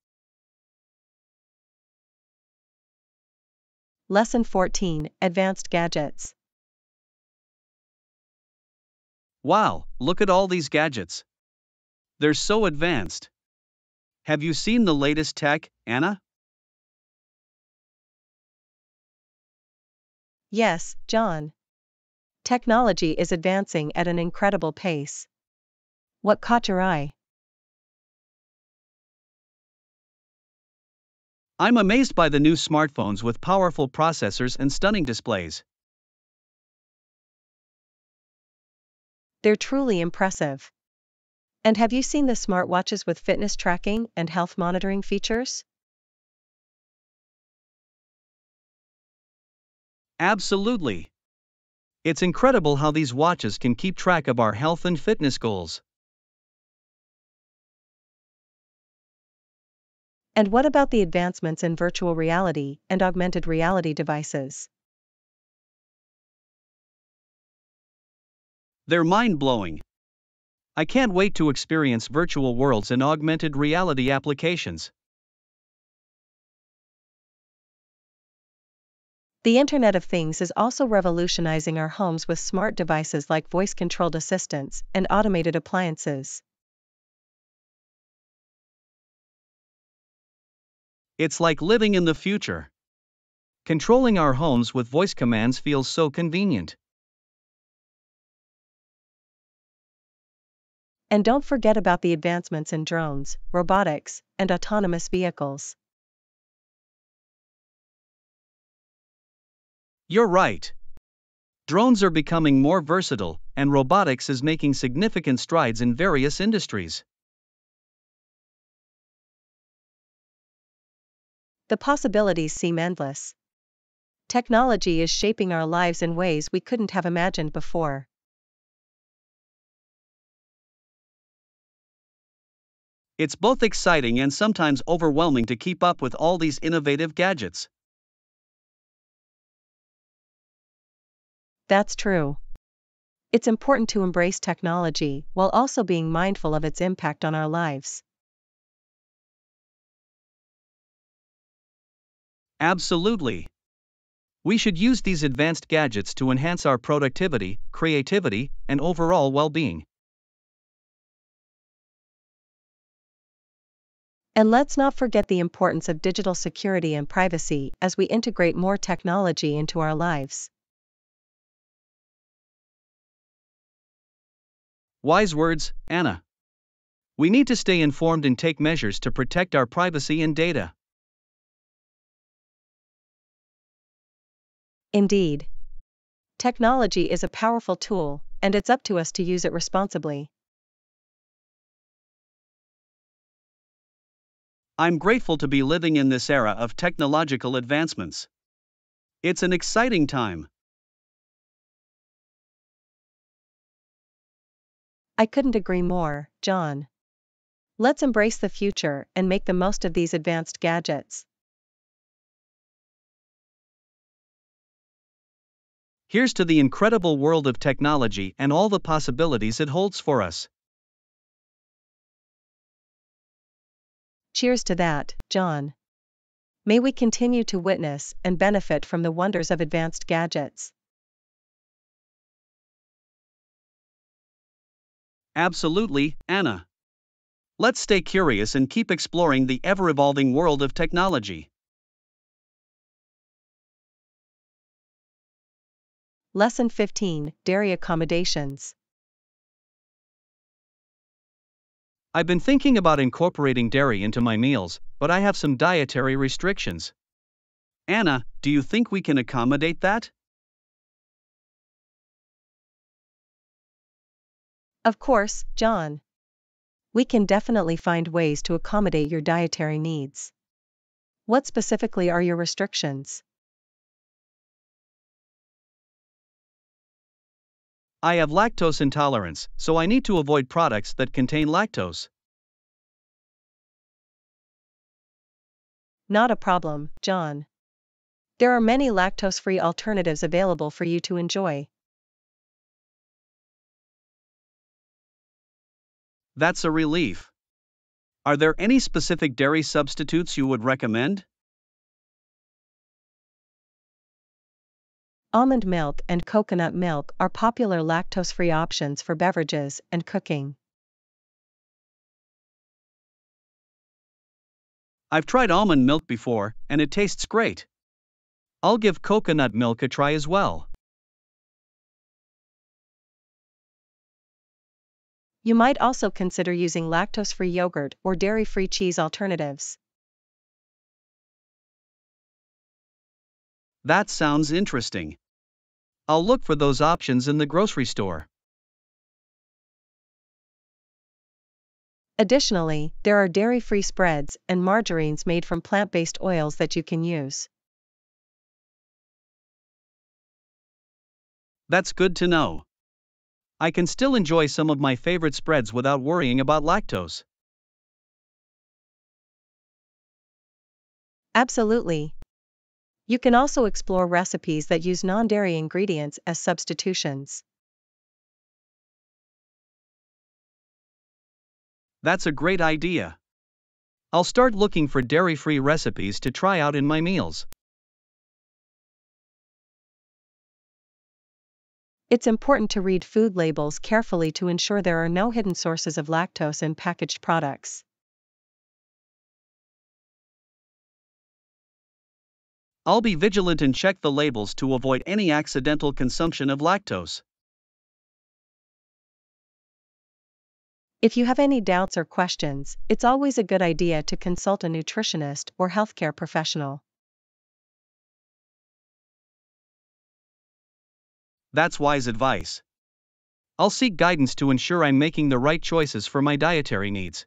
Lesson fourteen, Advanced Gadgets. Wow, look at all these gadgets. They're so advanced. Have you seen the latest tech, Anna? Yes, John. Technology is advancing at an incredible pace. What caught your eye? I'm amazed by the new smartphones with powerful processors and stunning displays. They're truly impressive. And have you seen the smartwatches with fitness tracking and health monitoring features? Absolutely. It's incredible how these watches can keep track of our health and fitness goals. And what about the advancements in virtual reality and augmented reality devices? They're mind-blowing. I can't wait to experience virtual worlds and augmented reality applications. The Internet of Things is also revolutionizing our homes with smart devices like voice-controlled assistants and automated appliances. It's like living in the future. Controlling our homes with voice commands feels so convenient. And don't forget about the advancements in drones, robotics, and autonomous vehicles. You're right. Drones are becoming more versatile, and robotics is making significant strides in various industries. The possibilities seem endless. Technology is shaping our lives in ways we couldn't have imagined before. It's both exciting and sometimes overwhelming to keep up with all these innovative gadgets. That's true. It's important to embrace technology while also being mindful of its impact on our lives. Absolutely. We should use these advanced gadgets to enhance our productivity, creativity, and overall well-being. And let's not forget the importance of digital security and privacy as we integrate more technology into our lives. Wise words, Anna. We need to stay informed and take measures to protect our privacy and data. Indeed. Technology is a powerful tool, and it's up to us to use it responsibly. I'm grateful to be living in this era of technological advancements. It's an exciting time. I couldn't agree more, John. Let's embrace the future and make the most of these advanced gadgets. Here's to the incredible world of technology and all the possibilities it holds for us. Cheers to that, John. May we continue to witness and benefit from the wonders of advanced gadgets. Absolutely, Anna. Let's stay curious and keep exploring the ever-evolving world of technology. Lesson fifteen, Dairy Accommodations. I've been thinking about incorporating dairy into my meals, but I have some dietary restrictions. Anna, do you think we can accommodate that? Of course, John. We can definitely find ways to accommodate your dietary needs. What specifically are your restrictions? I have lactose intolerance, so I need to avoid products that contain lactose. Not a problem, John. There are many lactose-free alternatives available for you to enjoy. That's a relief. Are there any specific dairy substitutes you would recommend? Almond milk and coconut milk are popular lactose-free options for beverages and cooking. I've tried almond milk before, and it tastes great. I'll give coconut milk a try as well. You might also consider using lactose-free yogurt or dairy-free cheese alternatives. That sounds interesting. I'll look for those options in the grocery store. Additionally, there are dairy-free spreads and margarines made from plant-based oils that you can use. That's good to know. I can still enjoy some of my favorite spreads without worrying about lactose. Absolutely. You can also explore recipes that use non-dairy ingredients as substitutions. That's a great idea. I'll start looking for dairy-free recipes to try out in my meals. It's important to read food labels carefully to ensure there are no hidden sources of lactose in packaged products. I'll be vigilant and check the labels to avoid any accidental consumption of lactose. If you have any doubts or questions, it's always a good idea to consult a nutritionist or healthcare professional. That's wise advice. I'll seek guidance to ensure I'm making the right choices for my dietary needs.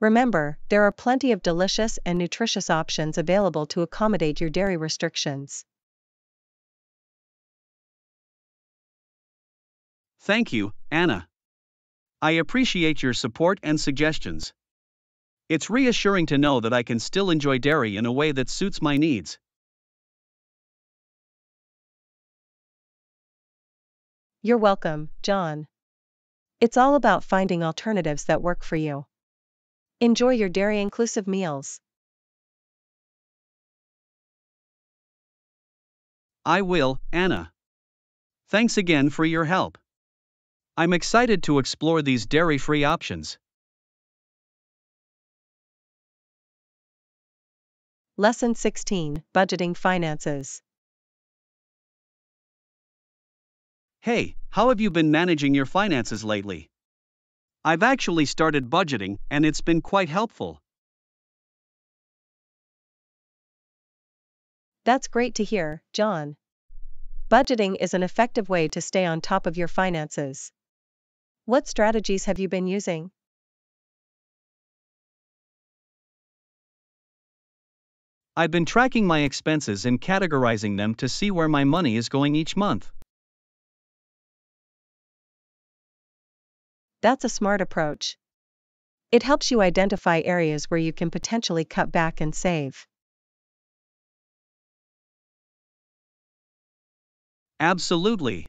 Remember, there are plenty of delicious and nutritious options available to accommodate your dairy restrictions. Thank you, Anna. I appreciate your support and suggestions. It's reassuring to know that I can still enjoy dairy in a way that suits my needs. You're welcome, John. It's all about finding alternatives that work for you. Enjoy your dairy-inclusive meals. I will, Anna. Thanks again for your help. I'm excited to explore these dairy-free options. Lesson sixteen, Budgeting Finances. Hey, how have you been managing your finances lately? I've actually started budgeting, and it's been quite helpful. That's great to hear, John. Budgeting is an effective way to stay on top of your finances. What strategies have you been using? I've been tracking my expenses and categorizing them to see where my money is going each month. That's a smart approach. It helps you identify areas where you can potentially cut back and save. Absolutely.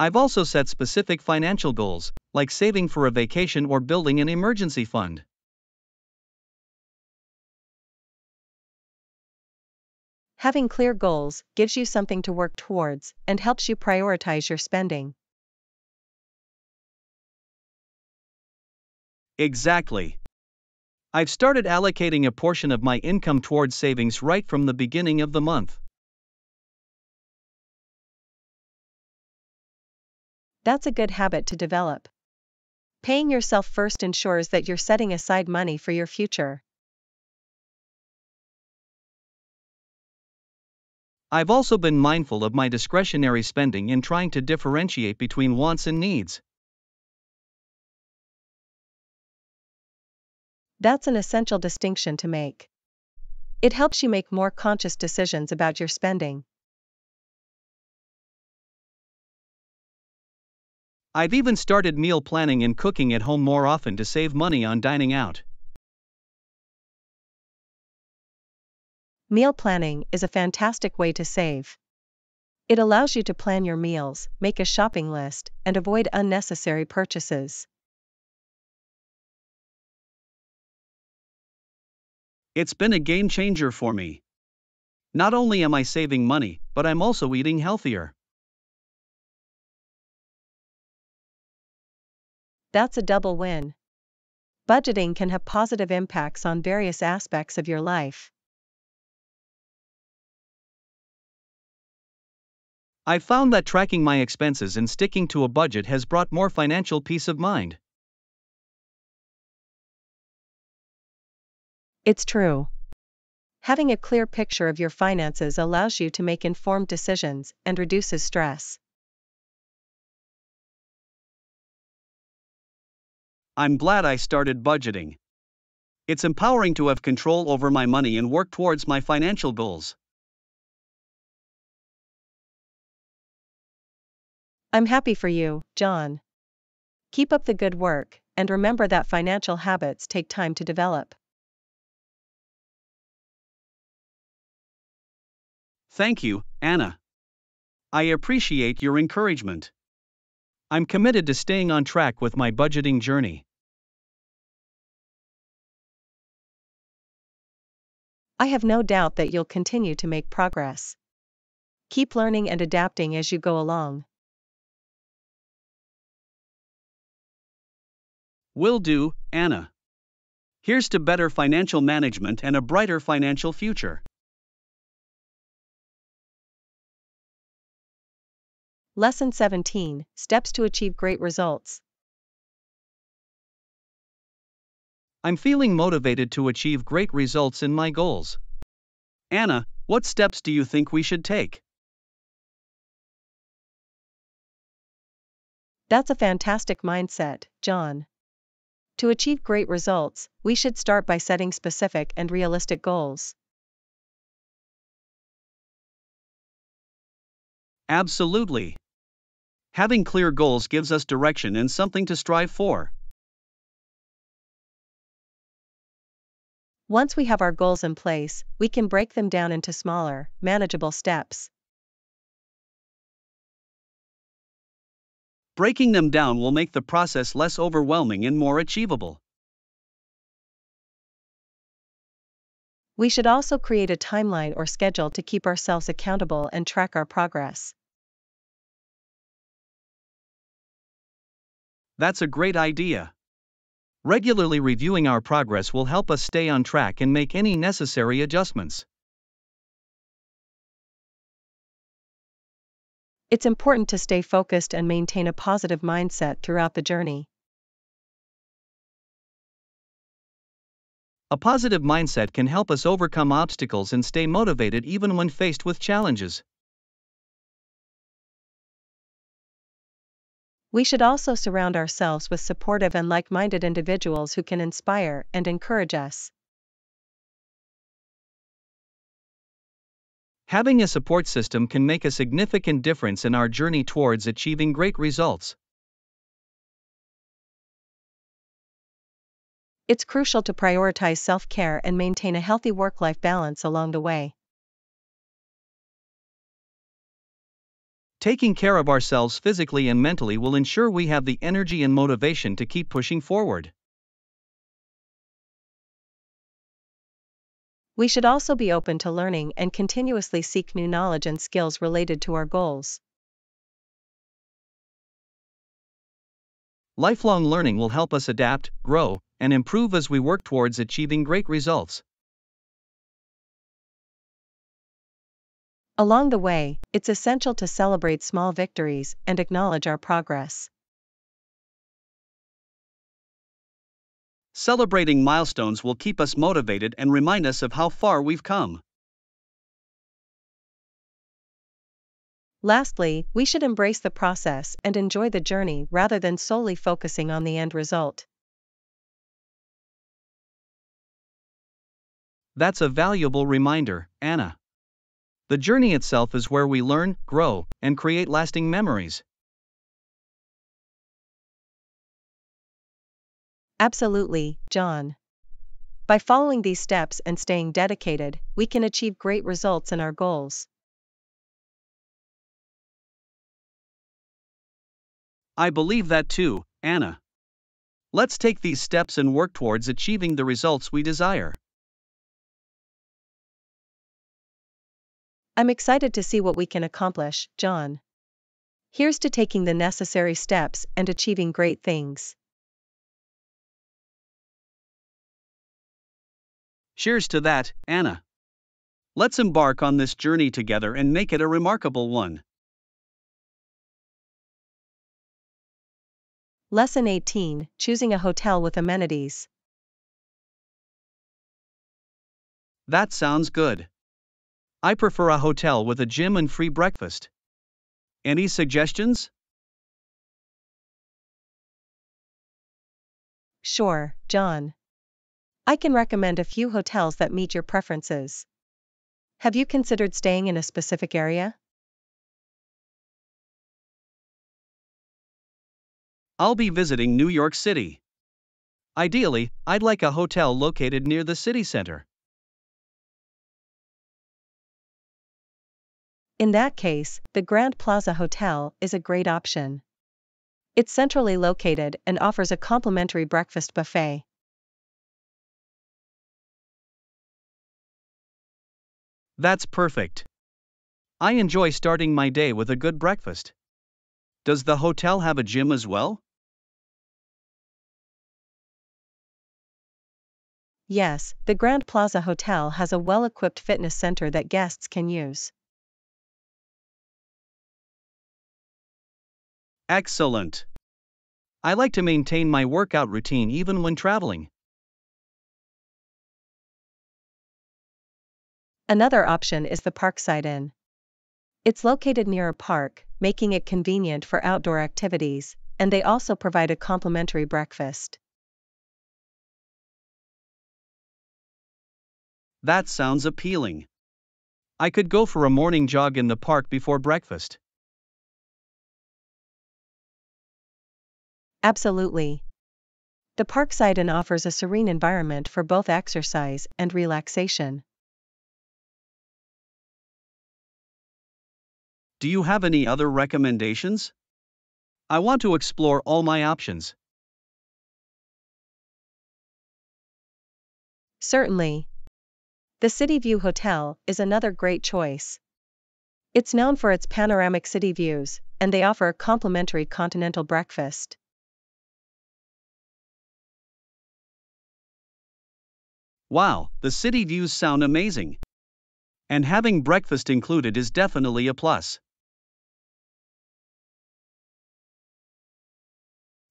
I've also set specific financial goals, like saving for a vacation or building an emergency fund. Having clear goals gives you something to work towards and helps you prioritize your spending. Exactly. I've started allocating a portion of my income towards savings right from the beginning of the month. That's a good habit to develop. Paying yourself first ensures that you're setting aside money for your future. I've also been mindful of my discretionary spending in trying to differentiate between wants and needs. That's an essential distinction to make. It helps you make more conscious decisions about your spending. I've even started meal planning and cooking at home more often to save money on dining out. Meal planning is a fantastic way to save. It allows you to plan your meals, make a shopping list, and avoid unnecessary purchases. It's been a game changer for me. Not only am I saving money, but I'm also eating healthier. That's a double win. Budgeting can have positive impacts on various aspects of your life. I've found that tracking my expenses and sticking to a budget has brought more financial peace of mind. It's true. Having a clear picture of your finances allows you to make informed decisions and reduces stress. I'm glad I started budgeting. It's empowering to have control over my money and work towards my financial goals. I'm happy for you, John. Keep up the good work, and remember that financial habits take time to develop. Thank you, Anna. I appreciate your encouragement. I'm committed to staying on track with my budgeting journey. I have no doubt that you'll continue to make progress. Keep learning and adapting as you go along. Will do, Anna. Here's to better financial management and a brighter financial future. Lesson seventeen, Steps to Achieve Great Results. I'm feeling motivated to achieve great results in my goals. Anna, what steps do you think we should take? That's a fantastic mindset, John. To achieve great results, we should start by setting specific and realistic goals. Absolutely. Having clear goals gives us direction and something to strive for. Once we have our goals in place, we can break them down into smaller, manageable steps. Breaking them down will make the process less overwhelming and more achievable. We should also create a timeline or schedule to keep ourselves accountable and track our progress. That's a great idea. Regularly reviewing our progress will help us stay on track and make any necessary adjustments. It's important to stay focused and maintain a positive mindset throughout the journey. A positive mindset can help us overcome obstacles and stay motivated even when faced with challenges. We should also surround ourselves with supportive and like-minded individuals who can inspire and encourage us. Having a support system can make a significant difference in our journey towards achieving great results. It's crucial to prioritize self-care and maintain a healthy work-life balance along the way. Taking care of ourselves physically and mentally will ensure we have the energy and motivation to keep pushing forward. We should also be open to learning and continuously seek new knowledge and skills related to our goals. Lifelong learning will help us adapt, grow, and improve as we work towards achieving great results. Along the way, it's essential to celebrate small victories and acknowledge our progress. Celebrating milestones will keep us motivated and remind us of how far we've come. Lastly, we should embrace the process and enjoy the journey rather than solely focusing on the end result. That's a valuable reminder, Anna. The journey itself is where we learn, grow, and create lasting memories. Absolutely, John. By following these steps and staying dedicated, we can achieve great results in our goals. I believe that too, Anna. Let's take these steps and work towards achieving the results we desire. I'm excited to see what we can accomplish, John. Here's to taking the necessary steps and achieving great things. Cheers to that, Anna. Let's embark on this journey together and make it a remarkable one. Lesson eighteen, Choosing a Hotel with Amenities. That sounds good. I prefer a hotel with a gym and free breakfast. Any suggestions? Sure, John. I can recommend a few hotels that meet your preferences. Have you considered staying in a specific area? I'll be visiting New York City. Ideally, I'd like a hotel located near the city center. In that case, the Grand Plaza Hotel is a great option. It's centrally located and offers a complimentary breakfast buffet. That's perfect. I enjoy starting my day with a good breakfast. Does the hotel have a gym as well? Yes, the Grand Plaza Hotel has a well-equipped fitness center that guests can use. Excellent. I like to maintain my workout routine even when traveling. Another option is the Parkside Inn. It's located near a park, making it convenient for outdoor activities, and they also provide a complimentary breakfast. That sounds appealing. I could go for a morning jog in the park before breakfast. Absolutely. The Parkside Inn offers a serene environment for both exercise and relaxation. Do you have any other recommendations? I want to explore all my options. Certainly. The City View Hotel is another great choice. It's known for its panoramic city views, and they offer a complimentary continental breakfast. Wow, the city views sound amazing. And having breakfast included is definitely a plus.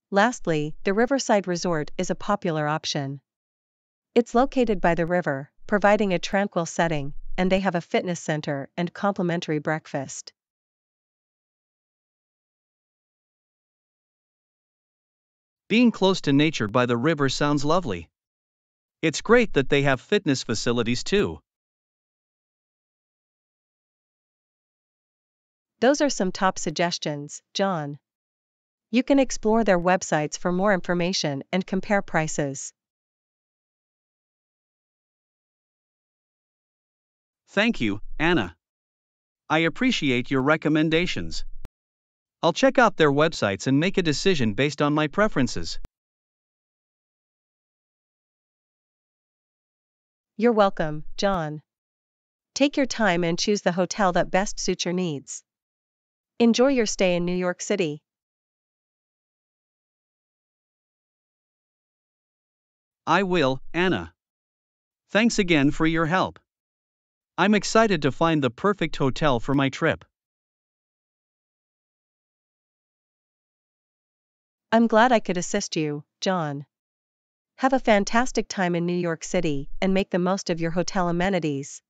Lastly, the Riverside Resort is a popular option. It's located by the river, providing a tranquil setting, and they have a fitness center and complimentary breakfast. Being close to nature by the river sounds lovely. It's great that they have fitness facilities too. Those are some top suggestions, John. You can explore their websites for more information and compare prices. Thank you, Anna. I appreciate your recommendations. I'll check out their websites and make a decision based on my preferences. You're welcome, John. Take your time and choose the hotel that best suits your needs. Enjoy your stay in New York City. I will, Anna. Thanks again for your help. I'm excited to find the perfect hotel for my trip. I'm glad I could assist you, John. Have a fantastic time in New York City and make the most of your hotel amenities.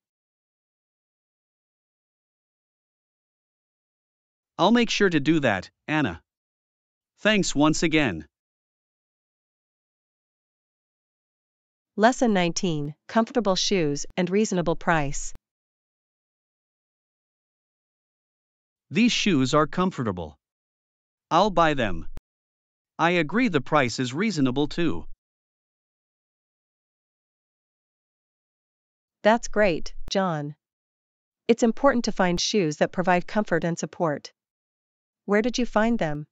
I'll make sure to do that, Anna. Thanks once again. Lesson nineteen, Comfortable Shoes and Reasonable Price. These shoes are comfortable. I'll buy them. I agree the price is reasonable too. That's great, John. It's important to find shoes that provide comfort and support. Where did you find them?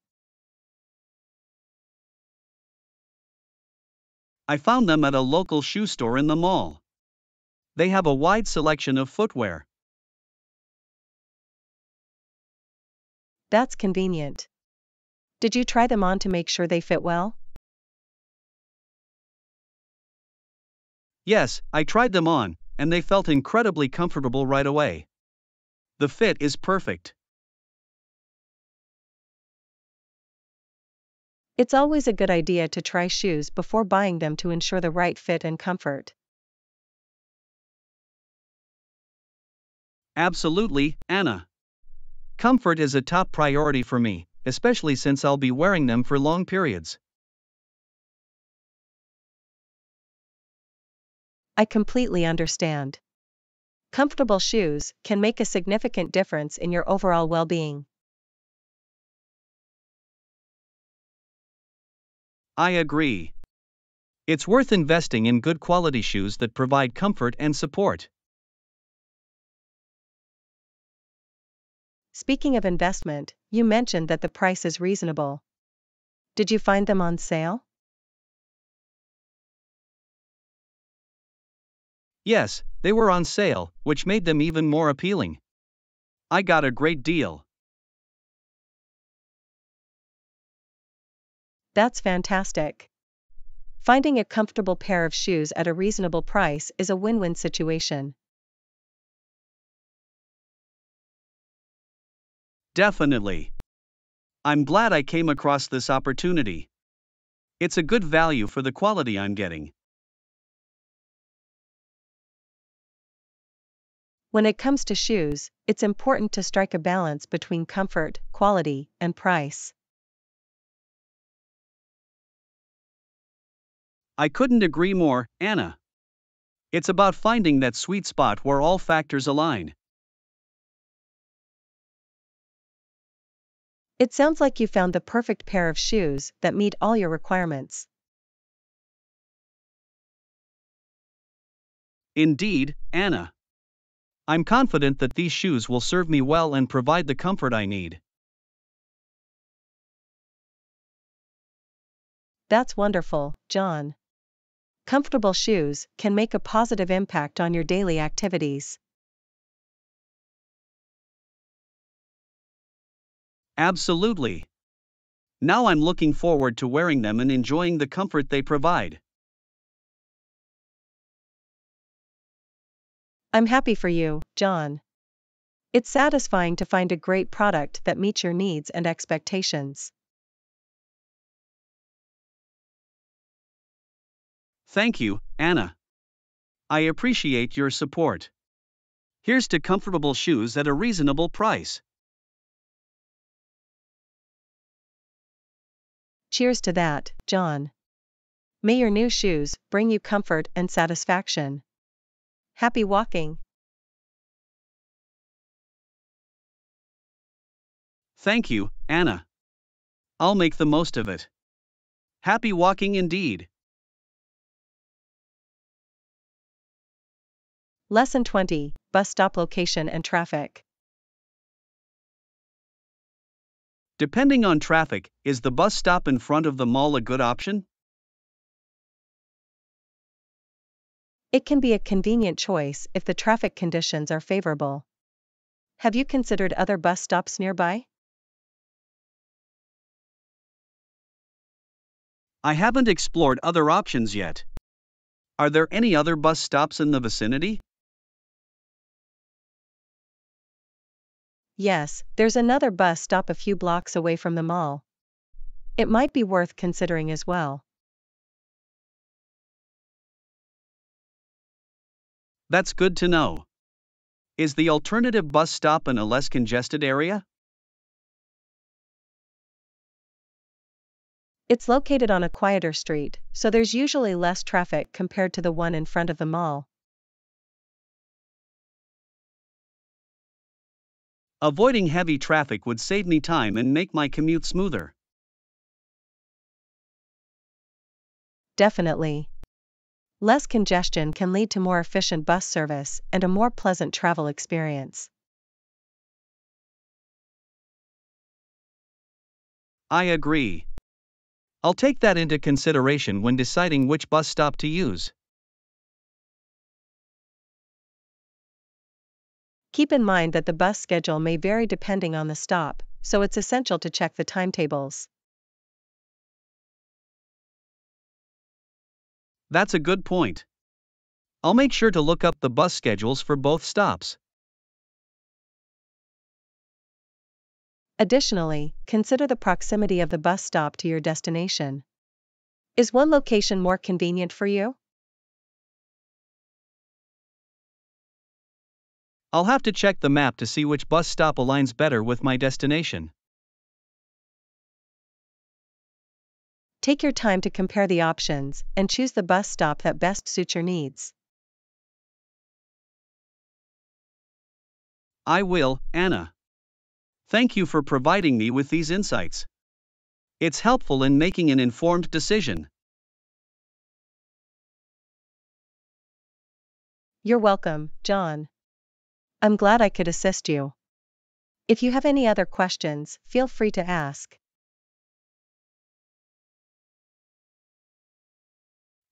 I found them at a local shoe store in the mall. They have a wide selection of footwear. That's convenient. Did you try them on to make sure they fit well? Yes, I tried them on, and they felt incredibly comfortable right away. The fit is perfect. It's always a good idea to try shoes before buying them to ensure the right fit and comfort. Absolutely, Anna. Comfort is a top priority for me, especially since I'll be wearing them for long periods. I completely understand. Comfortable shoes can make a significant difference in your overall well-being. I agree. It's worth investing in good quality shoes that provide comfort and support. Speaking of investment, you mentioned that the price is reasonable. Did you find them on sale? Yes, they were on sale, which made them even more appealing. I got a great deal. That's fantastic. Finding a comfortable pair of shoes at a reasonable price is a win-win situation. Definitely. I'm glad I came across this opportunity. It's a good value for the quality I'm getting. When it comes to shoes, it's important to strike a balance between comfort, quality, and price. I couldn't agree more, Anna. It's about finding that sweet spot where all factors align. It sounds like you found the perfect pair of shoes that meet all your requirements. Indeed, Anna. I'm confident that these shoes will serve me well and provide the comfort I need. That's wonderful, John. Comfortable shoes can make a positive impact on your daily activities. Absolutely. Now I'm looking forward to wearing them and enjoying the comfort they provide. I'm happy for you, John. It's satisfying to find a great product that meets your needs and expectations. Thank you, Anna. I appreciate your support. Here's to comfortable shoes at a reasonable price. Cheers to that, John. May your new shoes bring you comfort and satisfaction. Happy walking. Thank you, Anna. I'll make the most of it. Happy walking indeed. Lesson twenty, Bus Stop Location and Traffic. Depending on traffic, is the bus stop in front of the mall a good option? It can be a convenient choice if the traffic conditions are favorable. Have you considered other bus stops nearby? I haven't explored other options yet. Are there any other bus stops in the vicinity? Yes, there's another bus stop a few blocks away from the mall. It might be worth considering as well. That's good to know. Is the alternative bus stop in a less congested area? It's located on a quieter street, so there's usually less traffic compared to the one in front of the mall. Avoiding heavy traffic would save me time and make my commute smoother. Definitely. Less congestion can lead to more efficient bus service and a more pleasant travel experience. I agree. I'll take that into consideration when deciding which bus stop to use. Keep in mind that the bus schedule may vary depending on the stop, so it's essential to check the timetables. That's a good point. I'll make sure to look up the bus schedules for both stops. Additionally, consider the proximity of the bus stop to your destination. Is one location more convenient for you? I'll have to check the map to see which bus stop aligns better with my destination. Take your time to compare the options and choose the bus stop that best suits your needs. I will, Anna. Thank you for providing me with these insights. It's helpful in making an informed decision. You're welcome, John. I'm glad I could assist you. If you have any other questions, feel free to ask.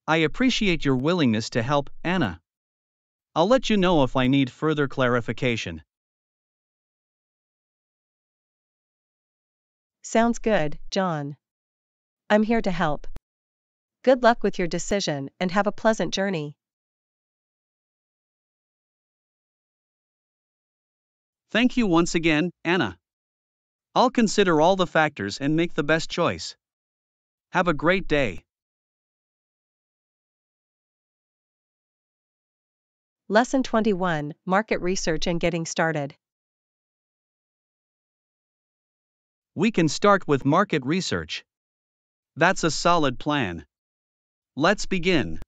I appreciate your willingness to help, Anna. I'll let you know if I need further clarification. Sounds good, John. I'm here to help. Good luck with your decision and have a pleasant journey. Thank you once again, Anna. I'll consider all the factors and make the best choice. Have a great day. Lesson twenty-one, Market Research and Getting Started. We can start with market research. That's a solid plan. Let's begin.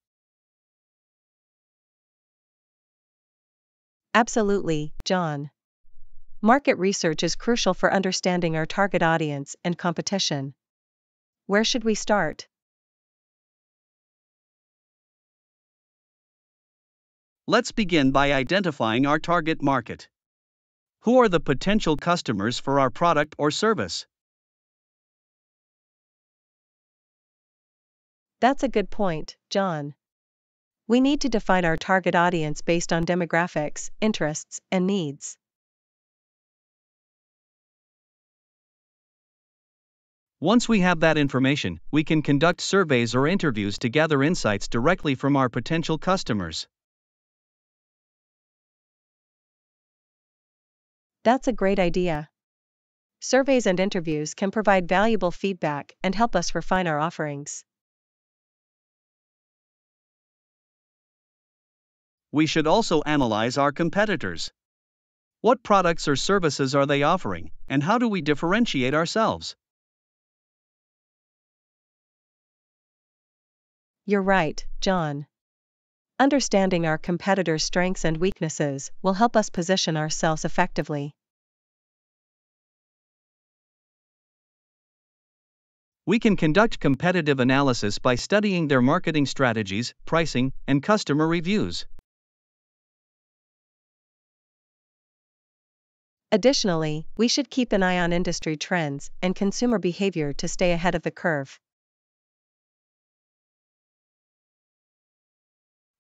Absolutely, John. Market research is crucial for understanding our target audience and competition. Where should we start? Let's begin by identifying our target market. Who are the potential customers for our product or service? That's a good point, John. We need to define our target audience based on demographics, interests, and needs. Once we have that information, we can conduct surveys or interviews to gather insights directly from our potential customers. That's a great idea. Surveys and interviews can provide valuable feedback and help us refine our offerings. We should also analyze our competitors. What products or services are they offering, and how do we differentiate ourselves? You're right, John. Understanding our competitors' strengths and weaknesses will help us position ourselves effectively. We can conduct competitive analysis by studying their marketing strategies, pricing, and customer reviews. Additionally, we should keep an eye on industry trends and consumer behavior to stay ahead of the curve.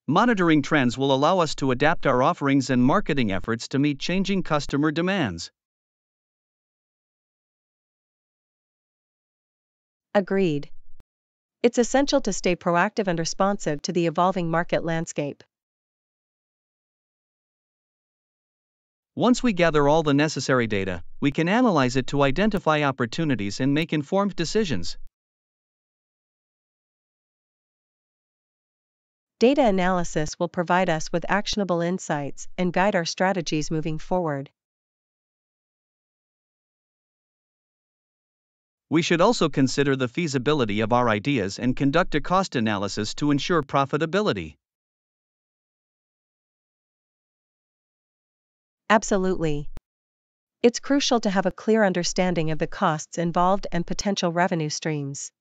Monitoring trends will allow us to adapt our offerings and marketing efforts to meet changing customer demands. Agreed. It's essential to stay proactive and responsive to the evolving market landscape. Once we gather all the necessary data, we can analyze it to identify opportunities and make informed decisions. Data analysis will provide us with actionable insights and guide our strategies moving forward. We should also consider the feasibility of our ideas and conduct a cost analysis to ensure profitability. Absolutely. It's crucial to have a clear understanding of the costs involved and potential revenue streams.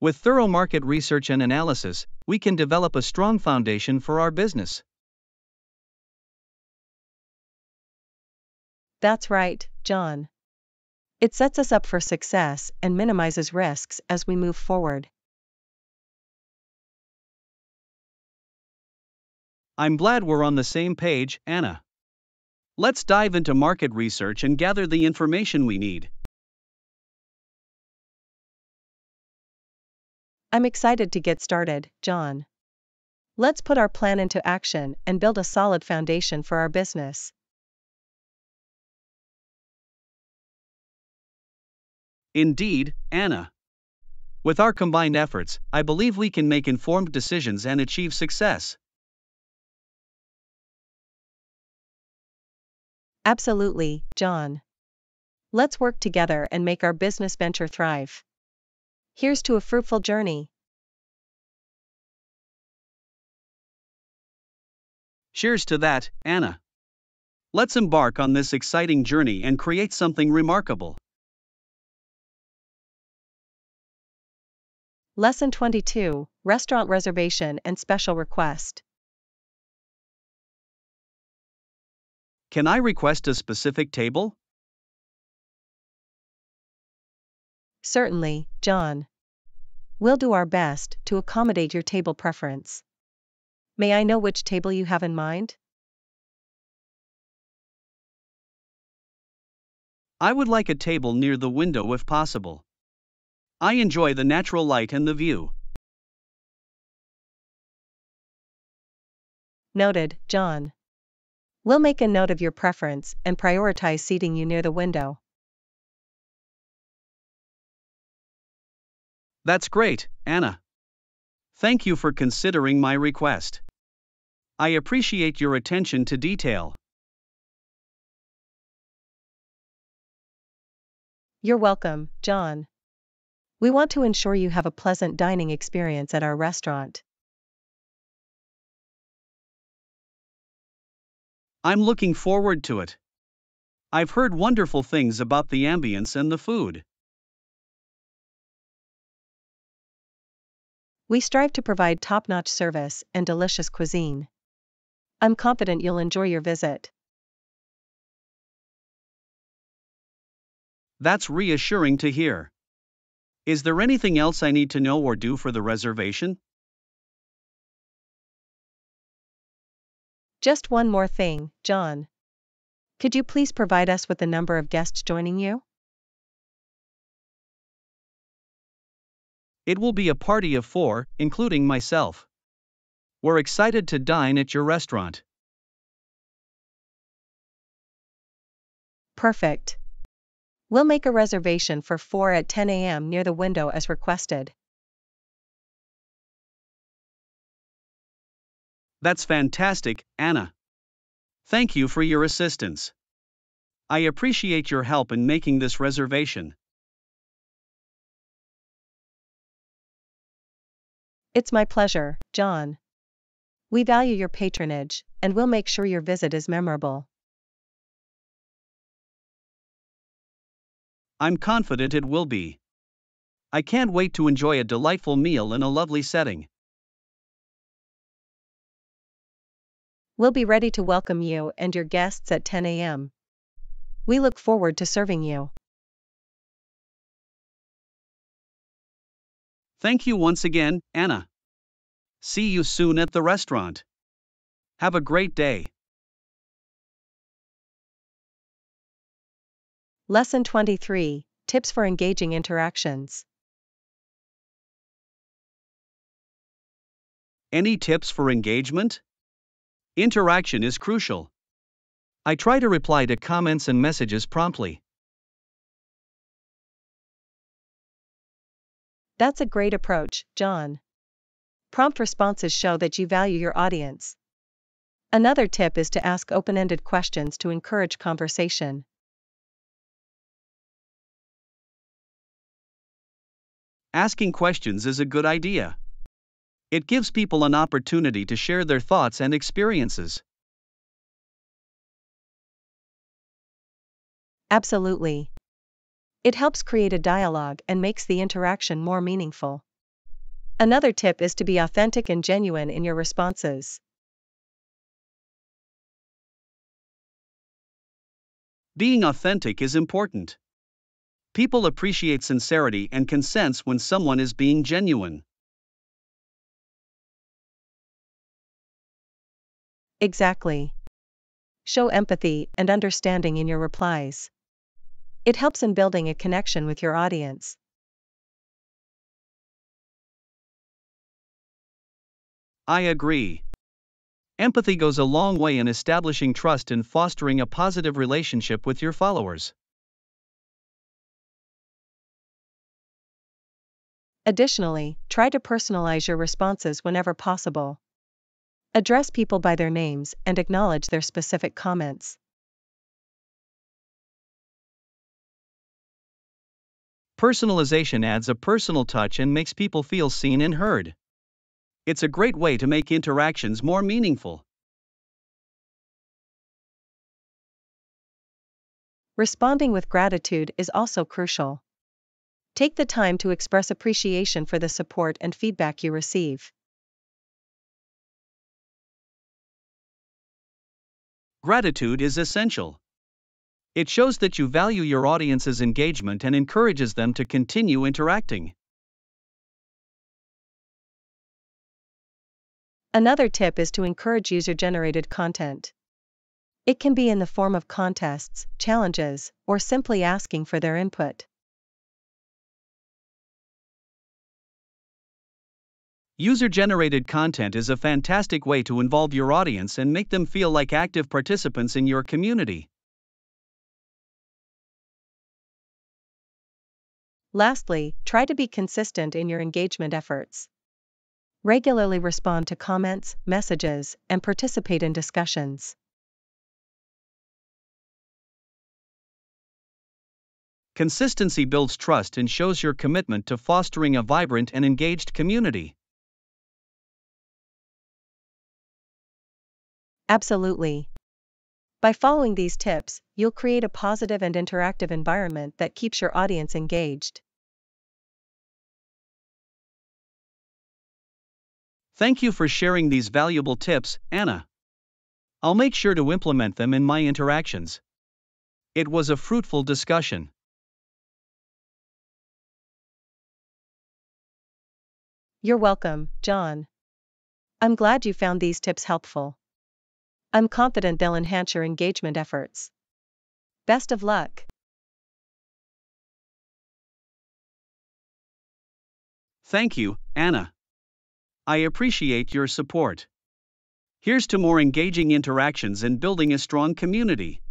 With thorough market research and analysis, we can develop a strong foundation for our business. That's right, John. It sets us up for success and minimizes risks as we move forward. I'm glad we're on the same page, Anna. Let's dive into market research and gather the information we need. I'm excited to get started, John. Let's put our plan into action and build a solid foundation for our business. Indeed, Anna. With our combined efforts, I believe we can make informed decisions and achieve success. Absolutely, John. Let's work together and make our business venture thrive. Here's to a fruitful journey. Cheers to that, Anna. Let's embark on this exciting journey and create something remarkable. Lesson twenty-two, Restaurant Reservation and Special Request. Can I request a specific table? Certainly, John. We'll do our best to accommodate your table preference. May I know which table you have in mind? I would like a table near the window if possible. I enjoy the natural light and the view. Noted, John. We'll make a note of your preference and prioritize seating you near the window. That's great, Anna. Thank you for considering my request. I appreciate your attention to detail. You're welcome, John. We want to ensure you have a pleasant dining experience at our restaurant. I'm looking forward to it. I've heard wonderful things about the ambience and the food. We strive to provide top-notch service and delicious cuisine. I'm confident you'll enjoy your visit. That's reassuring to hear. Is there anything else I need to know or do for the reservation? Just one more thing, John. Could you please provide us with the number of guests joining you? It will be a party of four, including myself. We're excited to dine at your restaurant. Perfect. We'll make a reservation for four at ten A M near the window as requested. That's fantastic, Anna. Thank you for your assistance. I appreciate your help in making this reservation. It's my pleasure, John. We value your patronage, and we'll make sure your visit is memorable. I'm confident it will be. I can't wait to enjoy a delightful meal in a lovely setting. We'll be ready to welcome you and your guests at ten a m We look forward to serving you. Thank you once again, Anna. See you soon at the restaurant. Have a great day. Lesson twenty-three, Tips for Engaging Interactions. Any tips for engagement? Interaction is crucial. I try to reply to comments and messages promptly. That's a great approach, John. Prompt responses show that you value your audience. Another tip is to ask open-ended questions to encourage conversation. Asking questions is a good idea. It gives people an opportunity to share their thoughts and experiences. Absolutely. It helps create a dialogue and makes the interaction more meaningful. Another tip is to be authentic and genuine in your responses. Being authentic is important. People appreciate sincerity and can sense when someone is being genuine. Exactly. Show empathy and understanding in your replies. It helps in building a connection with your audience. I agree. Empathy goes a long way in establishing trust and fostering a positive relationship with your followers. Additionally, try to personalize your responses whenever possible. Address people by their names and acknowledge their specific comments. Personalization adds a personal touch and makes people feel seen and heard. It's a great way to make interactions more meaningful. Responding with gratitude is also crucial. Take the time to express appreciation for the support and feedback you receive. Gratitude is essential. It shows that you value your audience's engagement and encourages them to continue interacting. Another tip is to encourage user-generated content. It can be in the form of contests, challenges, or simply asking for their input. User-generated content is a fantastic way to involve your audience and make them feel like active participants in your community. Lastly, try to be consistent in your engagement efforts. Regularly respond to comments, messages, and participate in discussions. Consistency builds trust and shows your commitment to fostering a vibrant and engaged community. Absolutely. By following these tips, you'll create a positive and interactive environment that keeps your audience engaged. Thank you for sharing these valuable tips, Anna. I'll make sure to implement them in my interactions. It was a fruitful discussion. You're welcome, John. I'm glad you found these tips helpful. I'm confident they'll enhance your engagement efforts. Best of luck. Thank you, Anna. I appreciate your support. Here's to more engaging interactions and building a strong community.